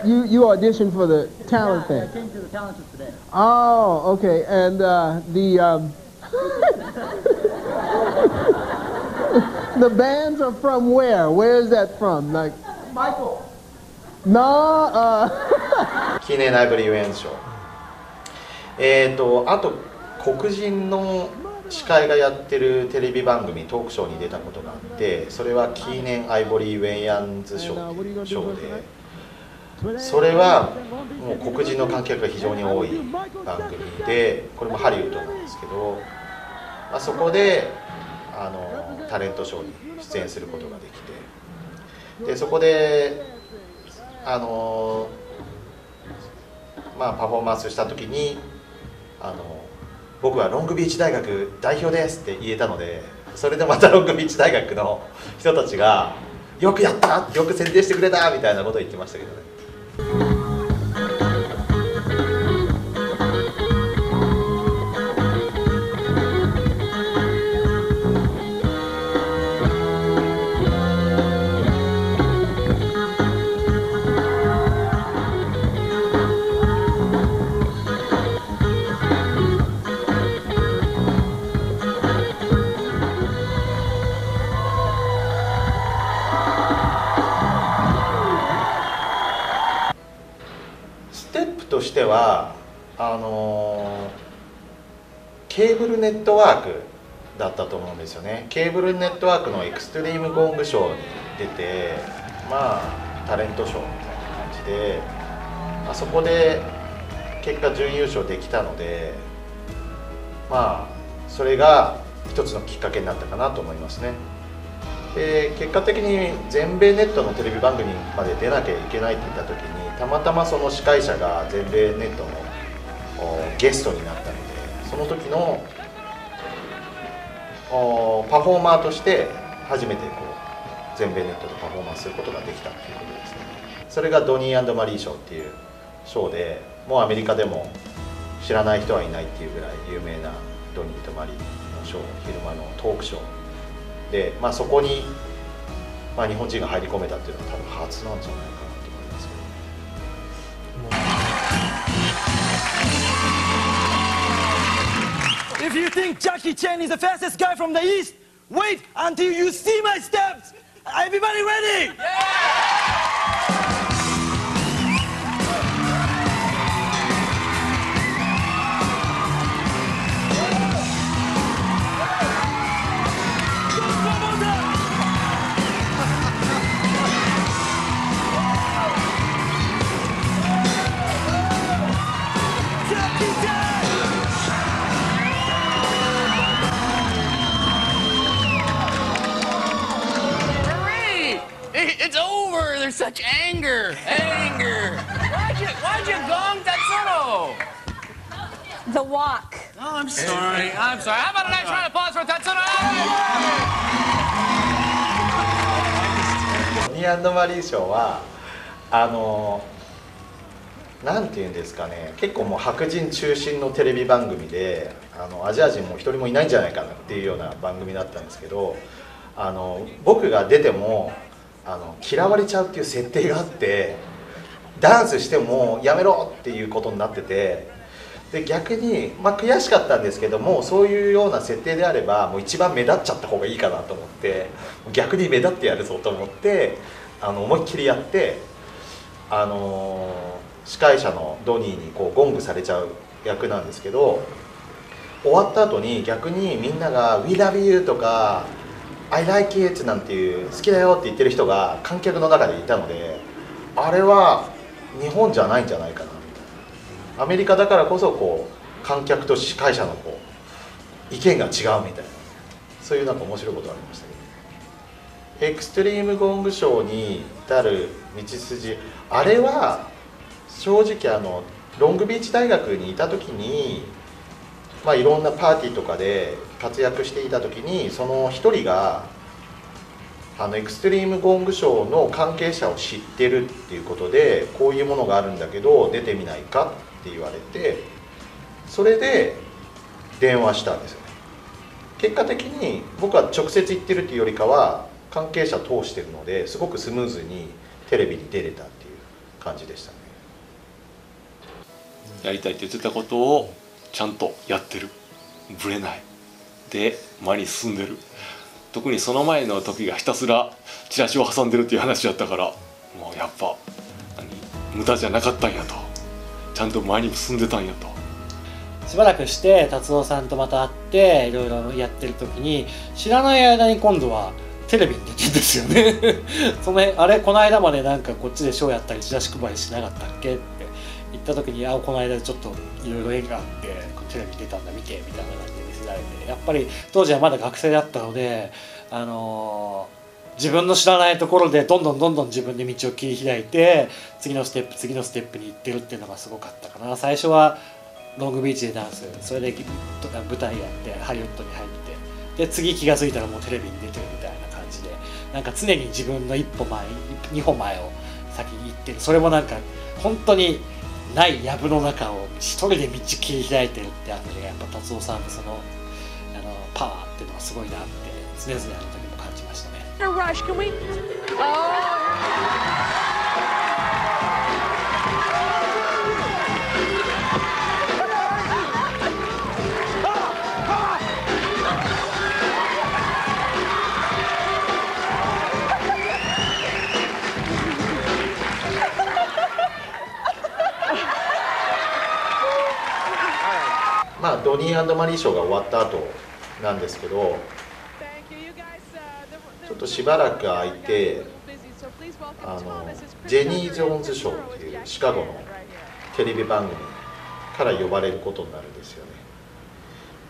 You auditioned for the talent thing. Yeah, I came to the talent show today. Oh, okay. And the bands are from where? Where is that from? Like Michael. No. 記念ライブリーウェンショー。あと黒人の司会がやってるテレビ番組トークショーに出たことがあって、それはキーネン・アイボリー・ウェイアンズショーというショーで、それはもう黒人の観客が非常に多い番組で、これもハリウッドなんですけど、そこでタレントショーに出演することができて、でそこでパフォーマンスした時に僕はロングビーチ大学代表ですって言えたので、それでまたロングビーチ大学の人たちが「よくやった！よく宣伝してくれた！」みたいなことを言ってましたけどね。としてはケーブルネットワークだったと思うんですよね。ケーブルネットワークのエクストリームゴングショーに出て、まあタレントショーみたいな感じで、あそこで結果準優勝できたので、まあそれが一つのきっかけになったかなと思いますね。で、結果的に全米ネットのテレビ番組まで出なきゃいけないって言った時に、たまたまその司会者が全米ネットのゲストになったので、その時のパフォーマーとして初めてこう全米ネットでパフォーマンスすることができたっていうことですね。それがドニー&マリー賞っていう賞で、もうアメリカでも知らない人はいないっていうぐらい有名なドニーとマリーのショー、昼間のトークショーで、まあ、そこに、まあ、日本人が入り込めたっていうのは多分初なんじゃないかなと思いますけど。If you think Jackie Chan is the fastest guy from the East, wait until you see my steps. Everybody ready? Yeah! It's over! There's such anger! Anger! Why'd you gong Tatsuro? The walk. Oh, I'm sorry. I'm sorry. How about a nice round of applause for Tatsuro? ドニー&マリー賞はなんていうんですかね、結構もう白人中心のテレビ番組で、アジア人も一人もいないんじゃないかなっていうような番組だったんですけど、僕が出ても嫌われちゃうっていう設定があって、ダンスしてもやめろっていうことになってて、で逆に、まあ、悔しかったんですけども、そういうような設定であればもう一番目立っちゃった方がいいかなと思って、逆に目立ってやるぞと思って思いっきりやって、司会者のドニーにこうゴングされちゃう役なんですけど、終わった後に逆にみんなが「We love you」とか「I like it」なんていう、好きだよって言ってる人が観客の中でいたので、あれは日本じゃないんじゃないかなみたいな、アメリカだからこそこう観客と司会者のこう意見が違うみたいな、そういうなんか面白いことがありましたけど、エクストリームゴングショーに至る道筋、あれは正直ロングビーチ大学にいた時に、まあ、いろんなパーティーとかで活躍していた時に、その一人がエクストリームゴングショーの関係者を知ってるっていうことで、こういうものがあるんだけど出てみないかって言われて、それで電話したんですよね。結果的に僕は直接行ってるっていうよりかは関係者通してるので、すごくスムーズにテレビに出れたっていう感じでしたね。やりたいって言ってたことをちゃんとやってる、ぶれない、で前に進んでる。特にその前の時がひたすらチラシを挟んでるっていう話だったから、もうやっぱ無駄じゃなかったんやと、ちゃんと前に進んでたんやと。しばらくして達郎さんとまた会っていろいろやってる時に、知らない間に今度はテレビに出てるんですよねその辺、あれこの間までなんかこっちでショーやったりチラシ配りしなかったっけって言った時に、あ、この間ちょっといろいろ縁があってテレビ出たんだ見てみたいな感じで見せられて、やっぱり当時はまだ学生だったので、自分の知らないところでどんどん自分で道を切り開いて、次のステップに行ってるっていうのがすごかったかな。最初はロングビーチでダンス、それで舞台やってハリウッドに入って、で次気が付いたらもうテレビに出てるみたいな感じで、なんか常に自分の一歩前二歩前を先に行ってる。それもなんか本当にないやぶの中を一人で道切り開いてるってあたりが、やっぱ達郎さんのそのパワーっていうのがすごいなって常々あの時も感じましたね。はドニー&マリー賞が終わった後なんですけど、ちょっとしばらく空いて、ジェニー・ジョーンズ賞っていうシカゴのテレビ番組から呼ばれることになるんですよね。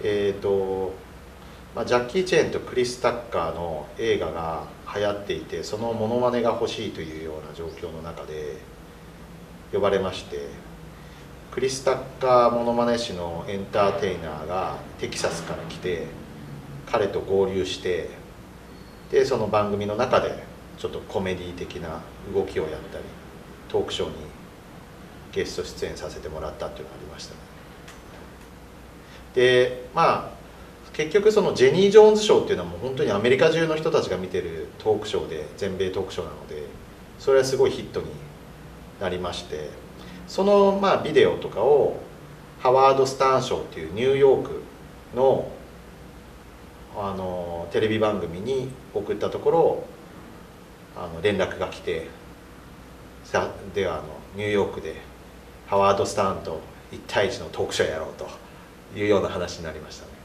ジャッキー・チェンとクリス・タッカーの映画が流行っていて、そのモノマネが欲しいというような状況の中で呼ばれまして、クリス・タッカーモノマネ師のエンターテイナーがテキサスから来て、彼と合流して、でその番組の中でちょっとコメディ的な動きをやったり、トークショーにゲスト出演させてもらったっていうのがありましたね。で結局そのジェニー・ジョーンズ賞っていうのはもう本当にアメリカ中の人たちが見てるトークショーで、全米トークショーなので、それはすごいヒットになりまして、そのビデオとかをハワード・スターン賞っていうニューヨークのテレビ番組に送ったところ、連絡が来て、ではニューヨークでハワード・スターンと1対1のトークショーやろうというような話になりましたね。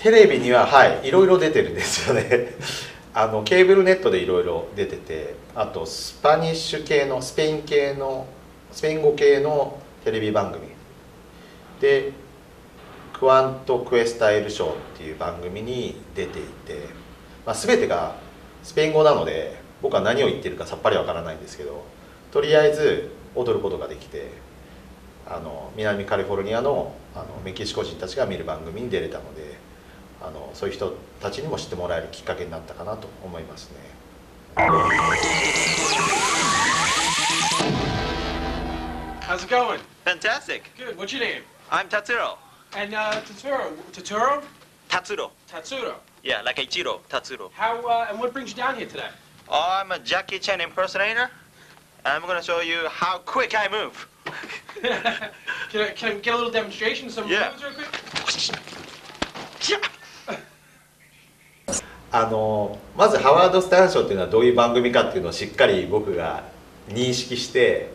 テレビには、いろいろ出てるんですよね。ケーブルネットでいろいろ出てて、あとスパニッシュ系の、スペイン語系のテレビ番組で、クアント・クエスタエルショーっていう番組に出ていて、全てがスペイン語なので、僕は何を言ってるかさっぱりわからないんですけど、とりあえず踊ることができて、南カリフォルニアの、メキシコ人たちが見る番組に出れたので、そういう人たちにも知ってもらえるきっかけになったかなと思いますね。How's it going? Fantastic. Good. What's your name? I'm Tatsuro. And Tatsuro? Tatsuro. Tatsuro. Yeah, like Ichiro. Tatsuro. How and what brings you down here today? Oh, I'm a Jackie Chan impersonator. I'm going to show you how quick I move. Can I get a little demonstration? Some moves real quick? Yeah. まずハワード・スターン賞っていうのはどういう番組かっていうのをしっかり僕が認識して、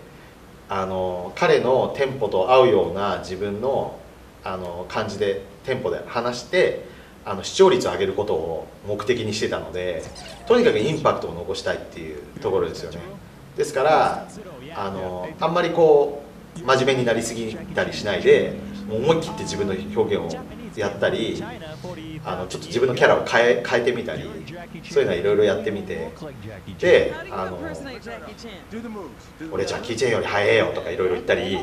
彼のテンポと合うような自分の、感じでテンポで話して、視聴率を上げることを目的にしてたので、とにかくインパクトを残したいっていうところですよね。ですからあんまり真面目になりすぎたりしないで、思い切って自分の表現をやったり、ちょっと自分のキャラを変えてみたり、そういうのはいろいろやってみて、で俺ジャッキー・チェンより速えよとかいろいろ言ったり、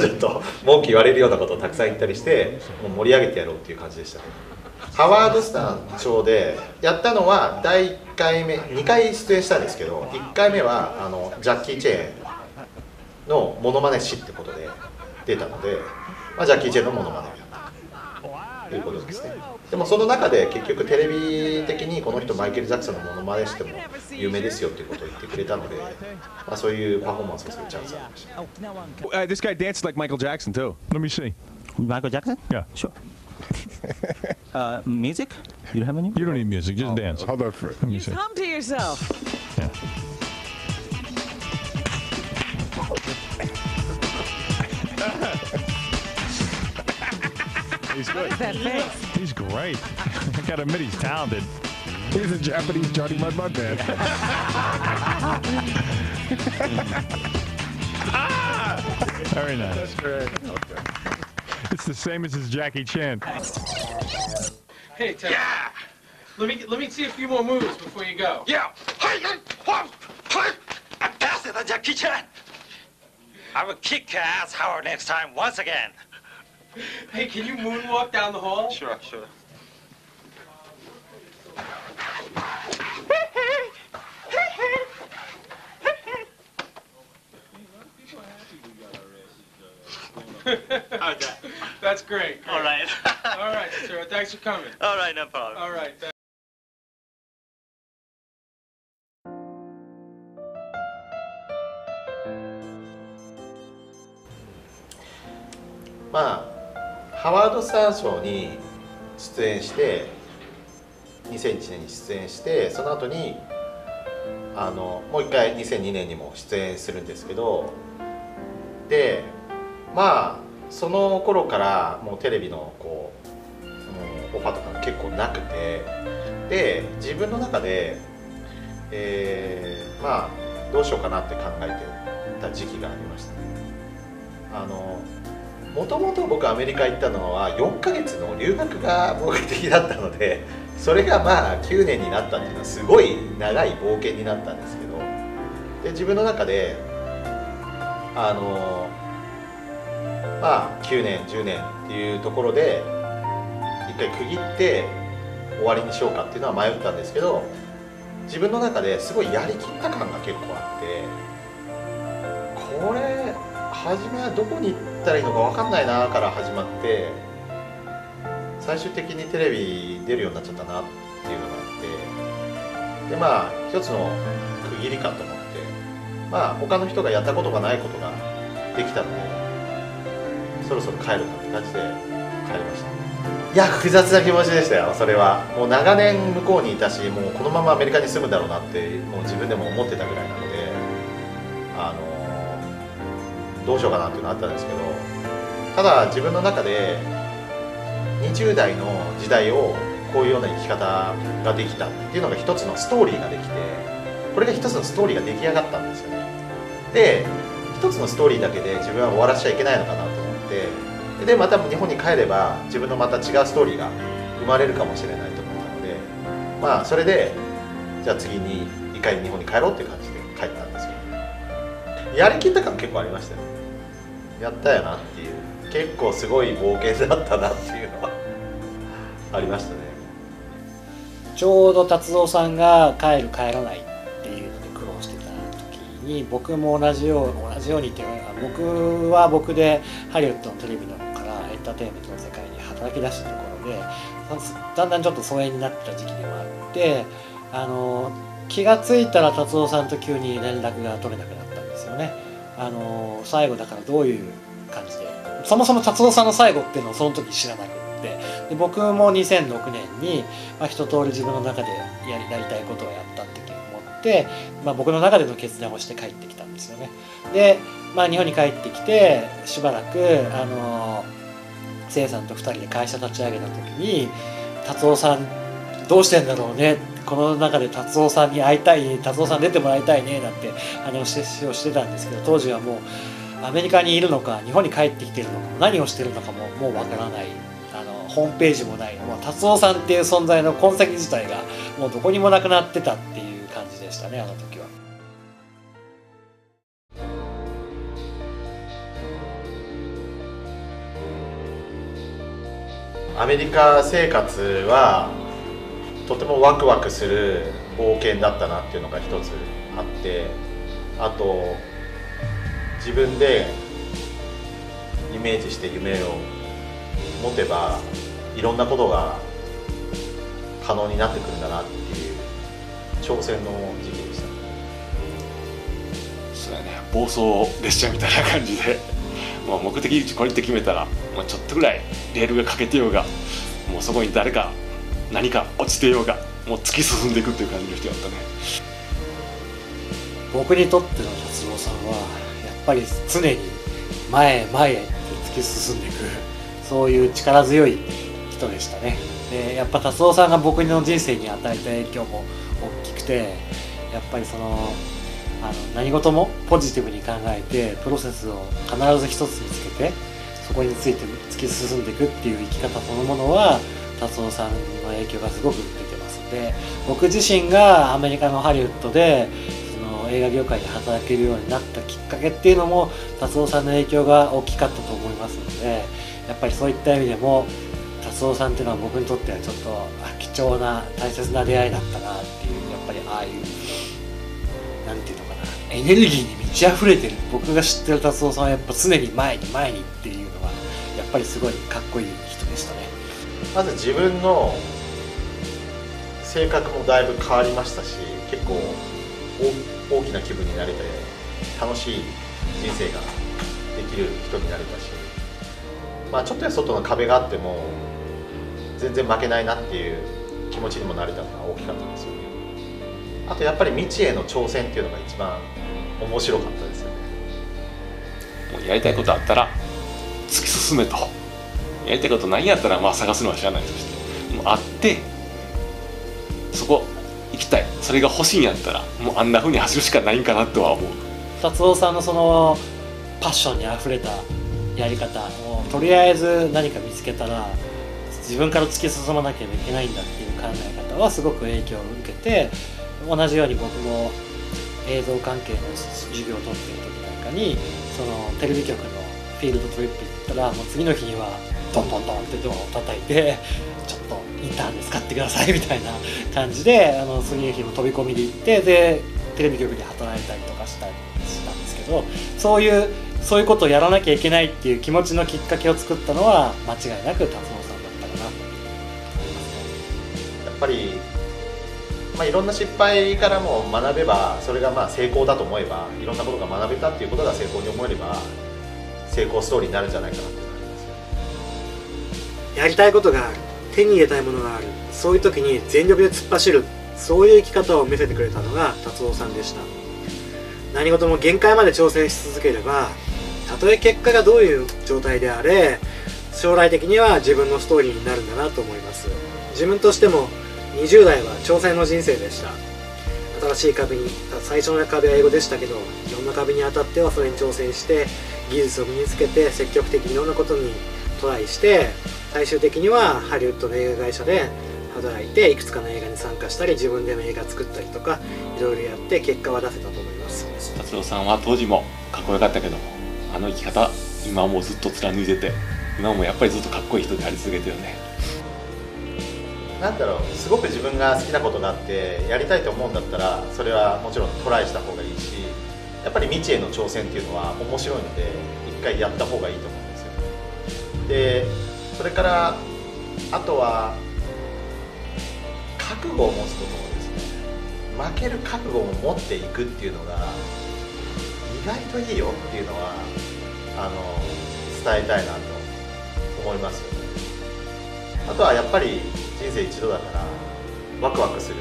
ちょっと文句言われるようなことをたくさん言ったりして、もう盛り上げてやろうっていう感じでしたね。ハワード・スター賞でやったのは第1回目2回出演したんですけど、1回目はジャッキー・チェンのモノマネ師ってことで出たので、ジャッキー・チェンのモノマネをやったということですね。でもその中で結局テレビ的にこの人マイケル・ジャクソンのモノマネしても有名ですよということを言ってくれたので、そういうパフォーマンスをするチャンスがありました。This guy danced like Michael Jackson too. Let me see. Michael Jackson? Yeah. Sure. Music? You don't have any? You don't need music. Just dance. How about for it? You come to yourself. Yeah. He's good. He's great. I gotta admit, he's talented. He's a Japanese Johnny Mudmud man. Very nice. That's great. Okay. It's the same as his Jackie Chan. Hey, Ted. Yeah. Let me see a few more moves before you go. Yeah. I'm faster than Jackie Chan. I will kick your ass, Howard, next time once again. Hey, can you moonwalk down the hall? Sure, sure. Okay. That's great. All right. All right, sir. Thanks for coming. All right, no problem. All right. Thanks. Wow. ハワード・スター賞に出演して2001年に出演して、その後にもう一回2002年にも出演するんですけど、でその頃からもうテレビのこうオファーとかも結構なくて、で自分の中で、まあどうしようかなって考えてた時期がありましたね。もともと僕アメリカ行ったのは4ヶ月の留学が目的だったので、それがまあ9年になったっていうのはすごい長い冒険になったんですけど、で自分の中でまあ9年10年っていうところで一回区切って終わりにしようかっていうのは迷ったんですけど、自分の中ですごいやりきった感が結構あって、これ初めはどこに行ったらいいのか分かんないなから始まって、最終的にテレビ出るようになっちゃったなっていうのがあって、でまあ一つの区切りかと思って、まあ他の人がやったことがないことができたので、そろそろ帰るかって感じで帰りました。いや複雑な気持ちでしたよ。それはもう長年向こうにいたし、もうこのままアメリカに住むだろうなってもう自分でも思ってたぐらいなので、どうしようかなっていうのがあったんですけど、ただ自分の中で20代の時代をこういうような生き方ができたっていうのが一つのストーリーができて、これが一つのストーリーが出来上がったんですよね。で一つのストーリーだけで自分は終わらせちゃいけないのかなと思って、でまた日本に帰れば自分のまた違うストーリーが生まれるかもしれないと思ったので、まあそれでじゃあ次に一回日本に帰ろうっていう感じで帰ったんですけど、やりきった感結構ありましたよね。やったよなっていう、結構すごい冒険だったなっていうのはありましたね。ちょうど達郎さんが帰る帰らないっていうので苦労してた時に、僕も同じようにっていうのは、僕は僕でハリウッドのテレビの方からエンターテインメントの世界に働き出したところで、だんだんちょっと疎遠になってた時期でもあって、気が付いたら達郎さんと急に連絡が取れなくなったんですよね。最後だからどういう感じで、そもそも達郎さんの最後っていうのをその時知らなくって、で僕も2006年に、まあ、一通り自分の中でやりたいことをやったって思って、まあ、僕の中での決断をして帰ってきたんですよね。で、まあ、日本に帰ってきてしばらく聖さんと2人で会社立ち上げた時に、達郎さんどうしてんだろうね、この中で達郎さんに会いたいね、達郎さん出てもらいたいねなんて話をしてたんですけど、当時はもうアメリカにいるのか日本に帰ってきてるのか何をしてるのかももうわからない、ホームページもない、もう達郎さんっていう存在の痕跡自体がもうどこにもなくなってたっていう感じでしたね、あの時は。アメリカ生活はとてもワクワクする冒険だったなっていうのが一つあって、あと自分でイメージして夢を持てばいろんなことが可能になってくるんだなっていう挑戦の時期でした。そうだね、暴走列車みたいな感じで、もう目的地これって決めたら、まあ、ちょっとぐらいレールが欠けてようが、もうそこに誰か何か落ちてようが、もう突き進んでいくっていう感じの人だったね。僕にとっての達郎さんはやっぱり常に前へ前へ突き進んでいく、そういう力強い人でしたね。でやっぱ達郎さんが僕の人生に与えた影響も大きくて、やっぱりその何事もポジティブに考えてプロセスを必ず一つ見つけて、そこについて突き進んでいくっていう生き方そのものは達郎さんの影響がすごく出てますので、僕自身がアメリカのハリウッドで映画業界で働けるようになったきっかけっていうのも達郎さんの影響が大きかったと思いますので、やっぱりそういった意味でも達郎さんっていうのは僕にとってはちょっと貴重な大切な出会いだったなっていう、やっぱりああいうなんていうのかな、エネルギーに満ち溢れてる、僕が知ってる達郎さんはやっぱ常に前に前にっていうのはやっぱりすごいかっこいい人でしたね。まず自分の性格もだいぶ変わりましたし、結構大きな気分になれて楽しい人生ができる人になれたし、まあ、ちょっとや外の壁があっても全然負けないなっていう気持ちにもなれたのが大きかったんですよね。あとやっぱり未知への挑戦っていうのが一番面白かったですよね。もうやりたいことあったら突き進すめと。やりたいことないんやったらまあ探すのは知らないとして、もうあってそこ行きたい、それが欲しいんやったらもうあんな風に走るしかないんかなとは思う。達夫さんのそのパッションにあふれたやり方、もうとりあえず何か見つけたら自分から突き進まなければいけないんだっていう考え方はすごく影響を受けて、同じように僕も映像関係の授業を取っている時なんかにそのテレビ局のフィールドトリップ行ったらもう次の日にはトントントンってドアを叩いてちょっとインターンで使ってくださいみたいな感じで、次の日も飛び込みで行ってでテレビ局で働いたりとかしたんですけど、そういうことをやらなきゃいけないっていう気持ちのきっかけを作ったのは間違いなく達夫さんだったかなと思いますね。やっぱり、いろんな失敗からも学べばそれがまあ成功だと思えば、いろんなことが学べたっていうことが成功に思えれば成功ストーリーになるんじゃないかなと思います。やりたいことがある、手に入れたいものがある、そういう時に全力で突っ走る、そういう生き方を見せてくれたのが達夫さんでした。何事も限界まで挑戦し続ければ、たとえ結果がどういう状態であれ将来的には自分のストーリーになるんだなと思います。自分としても20代は挑戦の人生でした。新しい壁に、最初の壁は英語でしたけど、いろんな壁に当たってはそれに挑戦して技術を身につけて積極的にいろんなことにトライして、最終的にはハリウッドの映画会社で働いていくつかの映画に参加したり自分での映画作ったりとかいろいろやって結果は出せたと思います。達夫さんは当時もかっこよかったけども、あの生き方今もずっと貫いてて、今もやっぱりずっとかっこいい人であり続けてるね。なんだろう、すごく自分が好きなことがあってやりたいと思うんだったらそれはもちろんトライした方がいいし、やっぱり未知への挑戦っていうのは面白いので一回やった方がいいと思うんですよ。でそれからあとは覚悟を持つことですね。負ける覚悟を持っていくっていうのが意外といいよっていうのは伝えたいなと思いますよね。あとはやっぱり人生一度だからワクワクする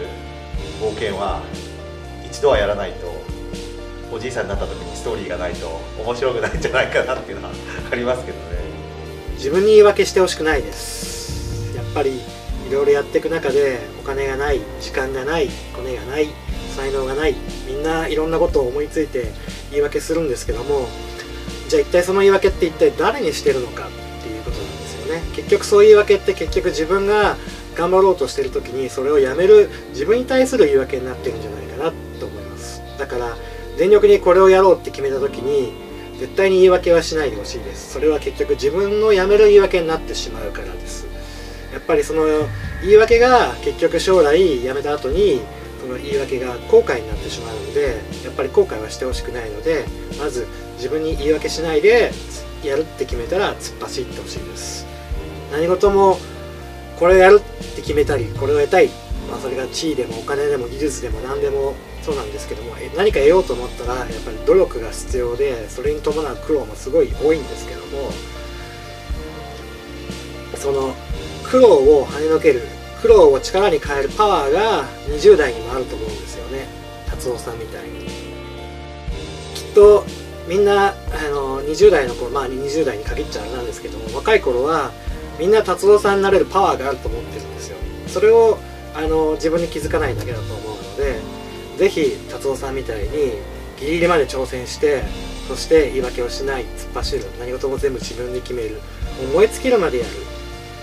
冒険は一度はやらないと、おじいさんになった時にストーリーがないと面白くないんじゃないかなっていうのはありますけどね。自分に言い訳してほしくないです。やっぱりいろいろやっていく中でお金がない、時間がない、コネがない、才能がない、みんないろんなことを思いついて言い訳するんですけども、じゃあ一体その言い訳って一体誰にしてるのかっていうことなんですよね。結局そういう言い訳って結局自分が頑張ろうとしてる時にそれをやめる自分に対する言い訳になってるんじゃないかなと思います。だから全力にこれをやろうって決めた時に絶対に言い訳はしないでほしいです。それは結局自分のやめる言い訳になってしまうからです。やっぱりその言い訳が結局将来やめた後にその言い訳が後悔になってしまうので、やっぱり後悔はしてほしくないので、まず自分に言い訳しないでやるって決めたら突っ走ってほしいです。何事もこれをやるって決めたりこれを得たい、それが地位でもお金でも技術でも何でもそうなんですけども、何か得ようと思ったらやっぱり努力が必要で、それに伴う苦労もすごい多いんですけども、その苦労を跳ねのける、苦労を力に変えるパワーが20代にもあると思うんですよね。達夫さんみたいにきっとみんな20代の頃、20代に限っちゃあれなんですけども、若い頃はみんな達夫さんになれるパワーがあると思ってるんですよ。それを自分に気づかないだけだと思うので、是非達夫さんみたいにギリギリまで挑戦して、そして言い訳をしない、突っ走る、何事も全部自分で決める、思いつきるまでやる、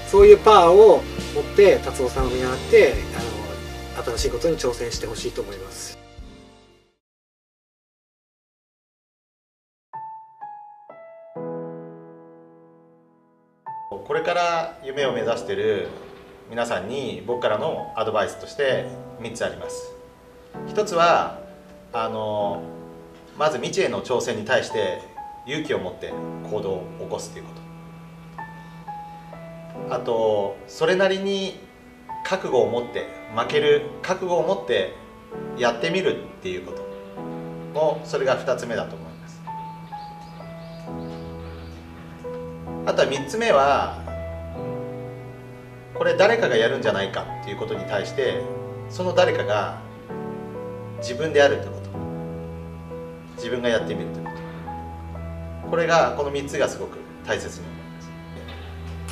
そういうパワーを持って達夫さんを見習って新しいことに挑戦してほしいと思います。これから夢を目指している皆さんに僕からのアドバイスとして3つあります。1つはまず未知への挑戦に対して勇気を持って行動を起こすということ、あとそれなりに覚悟を持って、負ける覚悟を持ってやってみるっていうことも、それが2つ目だと思います。あとは3つ目はこれ誰かがやるんじゃないかっていうことに対して、その誰かが自分であるってこと、自分がやってみるってこと、これがこの3つがすごく大切に思います。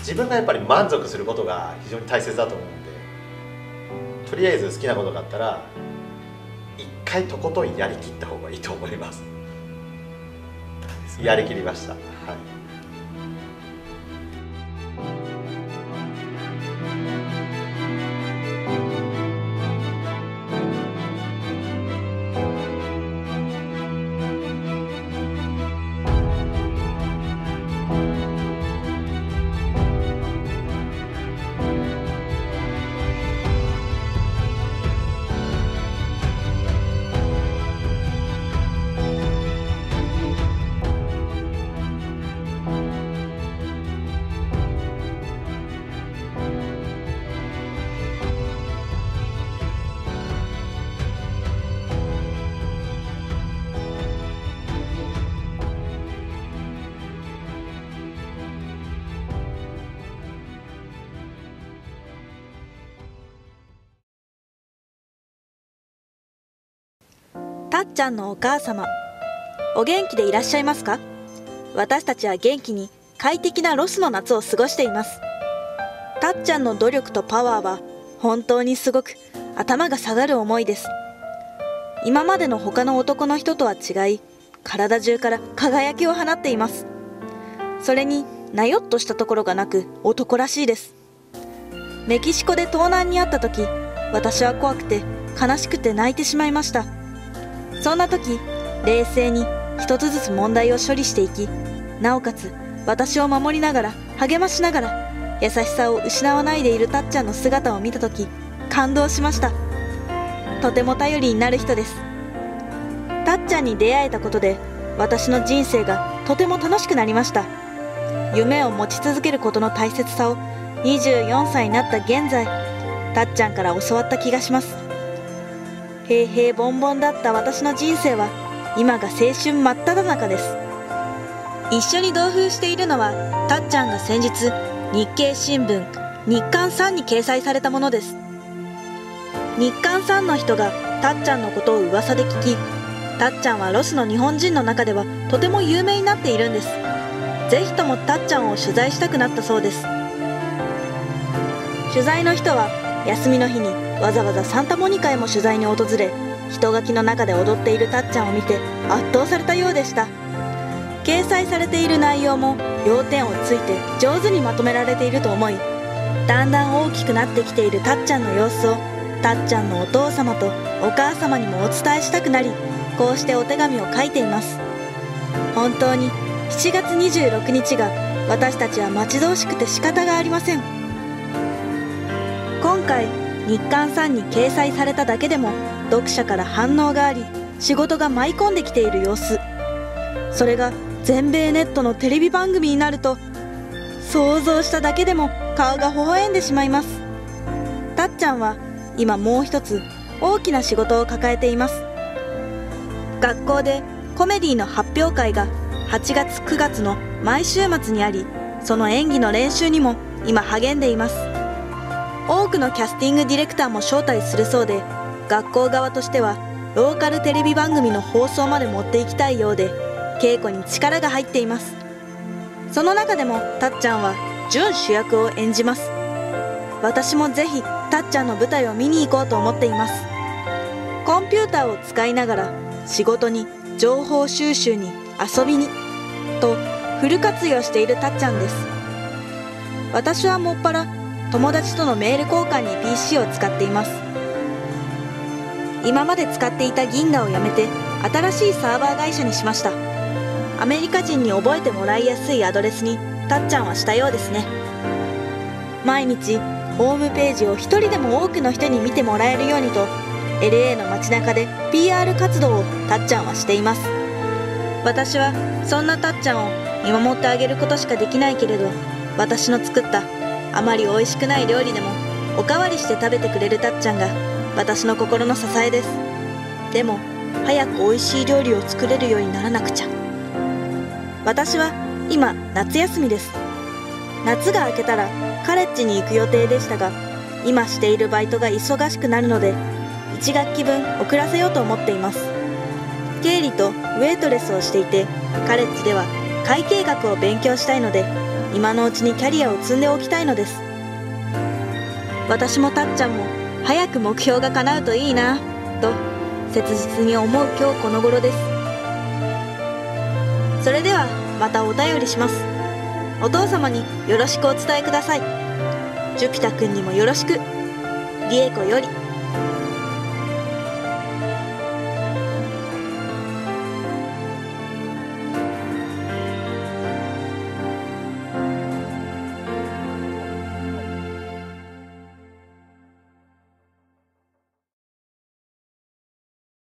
自分がやっぱり満足することが非常に大切だと思うんで、とりあえず好きなことがあったら一回とことんやりきった方がいいと思います。やりきりました。はい。たっちゃんのお母様、お元気でいらっしゃいますか？私たちは元気に快適なロスの夏を過ごしています。たっちゃんの努力とパワーは本当にすごく、頭が下がる思いです。今までの他の男の人とは違い、体中から輝きを放っています。それになよっとしたところがなく、男らしいです。メキシコで盗難に遭った時、私は怖くて悲しくて泣いてしまいました。そんな時、冷静に一つずつ問題を処理していき、なおかつ私を守りながら、励ましながら、優しさを失わないでいるたっちゃんの姿を見た時、感動しました。とても頼りになる人です。たっちゃんに出会えたことで、私の人生がとても楽しくなりました。夢を持ち続けることの大切さを24歳になった現在、たっちゃんから教わった気がします。平平凡凡だった私の人生は、今が青春真っ只中です。一緒に同封しているのは、たっちゃんが先日日経新聞日刊3に掲載されたものです。日刊3の人がたっちゃんのことを噂で聞き、たっちゃんはロスの日本人の中ではとても有名になっているんです。ぜひともたっちゃんを取材したくなったそうです。取材の人は休みの日にわざわざサンタモニカへも取材に訪れ、人垣の中で踊っているたっちゃんを見て圧倒されたようでした。掲載されている内容も要点をついて上手にまとめられていると思い、だんだん大きくなってきているたっちゃんの様子を、たっちゃんのお父様とお母様にもお伝えしたくなり、こうしてお手紙を書いています。本当に7月26日が私たちは待ち遠しくて仕方がありません。今回日刊3に掲載されただけでも読者から反応があり、仕事が舞い込んできている様子、それが全米ネットのテレビ番組になると、想像しただけでも顔が微笑んでしまいます。たっちゃんは今もう一つ大きな仕事を抱えています。学校でコメディの発表会が8月9月の毎週末にあり、その演技の練習にも今励んでいます。多くのキャスティングディレクターも招待するそうで、学校側としてはローカルテレビ番組の放送まで持っていきたいようで、稽古に力が入っています。その中でもたっちゃんは準主役を演じます。私もぜひたっちゃんの舞台を見に行こうと思っています。コンピューターを使いながら、仕事に情報収集に遊びにとフル活用しているたっちゃんです。私はもっぱら友達とのメール交換に PC を使っています。今まで使っていた銀河をやめて、新しいサーバー会社にしました。アメリカ人に覚えてもらいやすいアドレスにたっちゃんはしたようですね。毎日ホームページを一人でも多くの人に見てもらえるようにと、 LA の街中で PR 活動をたっちゃんはしています。私はそんなたっちゃんを見守ってあげることしかできないけれど、私の作ったあまり美味しくない料理でもおかわりして食べてくれるたっちゃんが私の心の支えです。でも早く美味しい料理を作れるようにならなくちゃ。私は今夏休みです。夏が明けたらカレッジに行く予定でしたが、今しているバイトが忙しくなるので1学期分遅らせようと思っています。経理とウェイトレスをしていて、カレッジでは会計学を勉強したいので、今のうちにキャリアを積んでおきたいのです。私もたっちゃんも早く目標が叶うといいなと切実に思う今日この頃です。それではまたお便りします。お父様によろしくお伝えください。ジュピタ君にもよろしく。リエコより。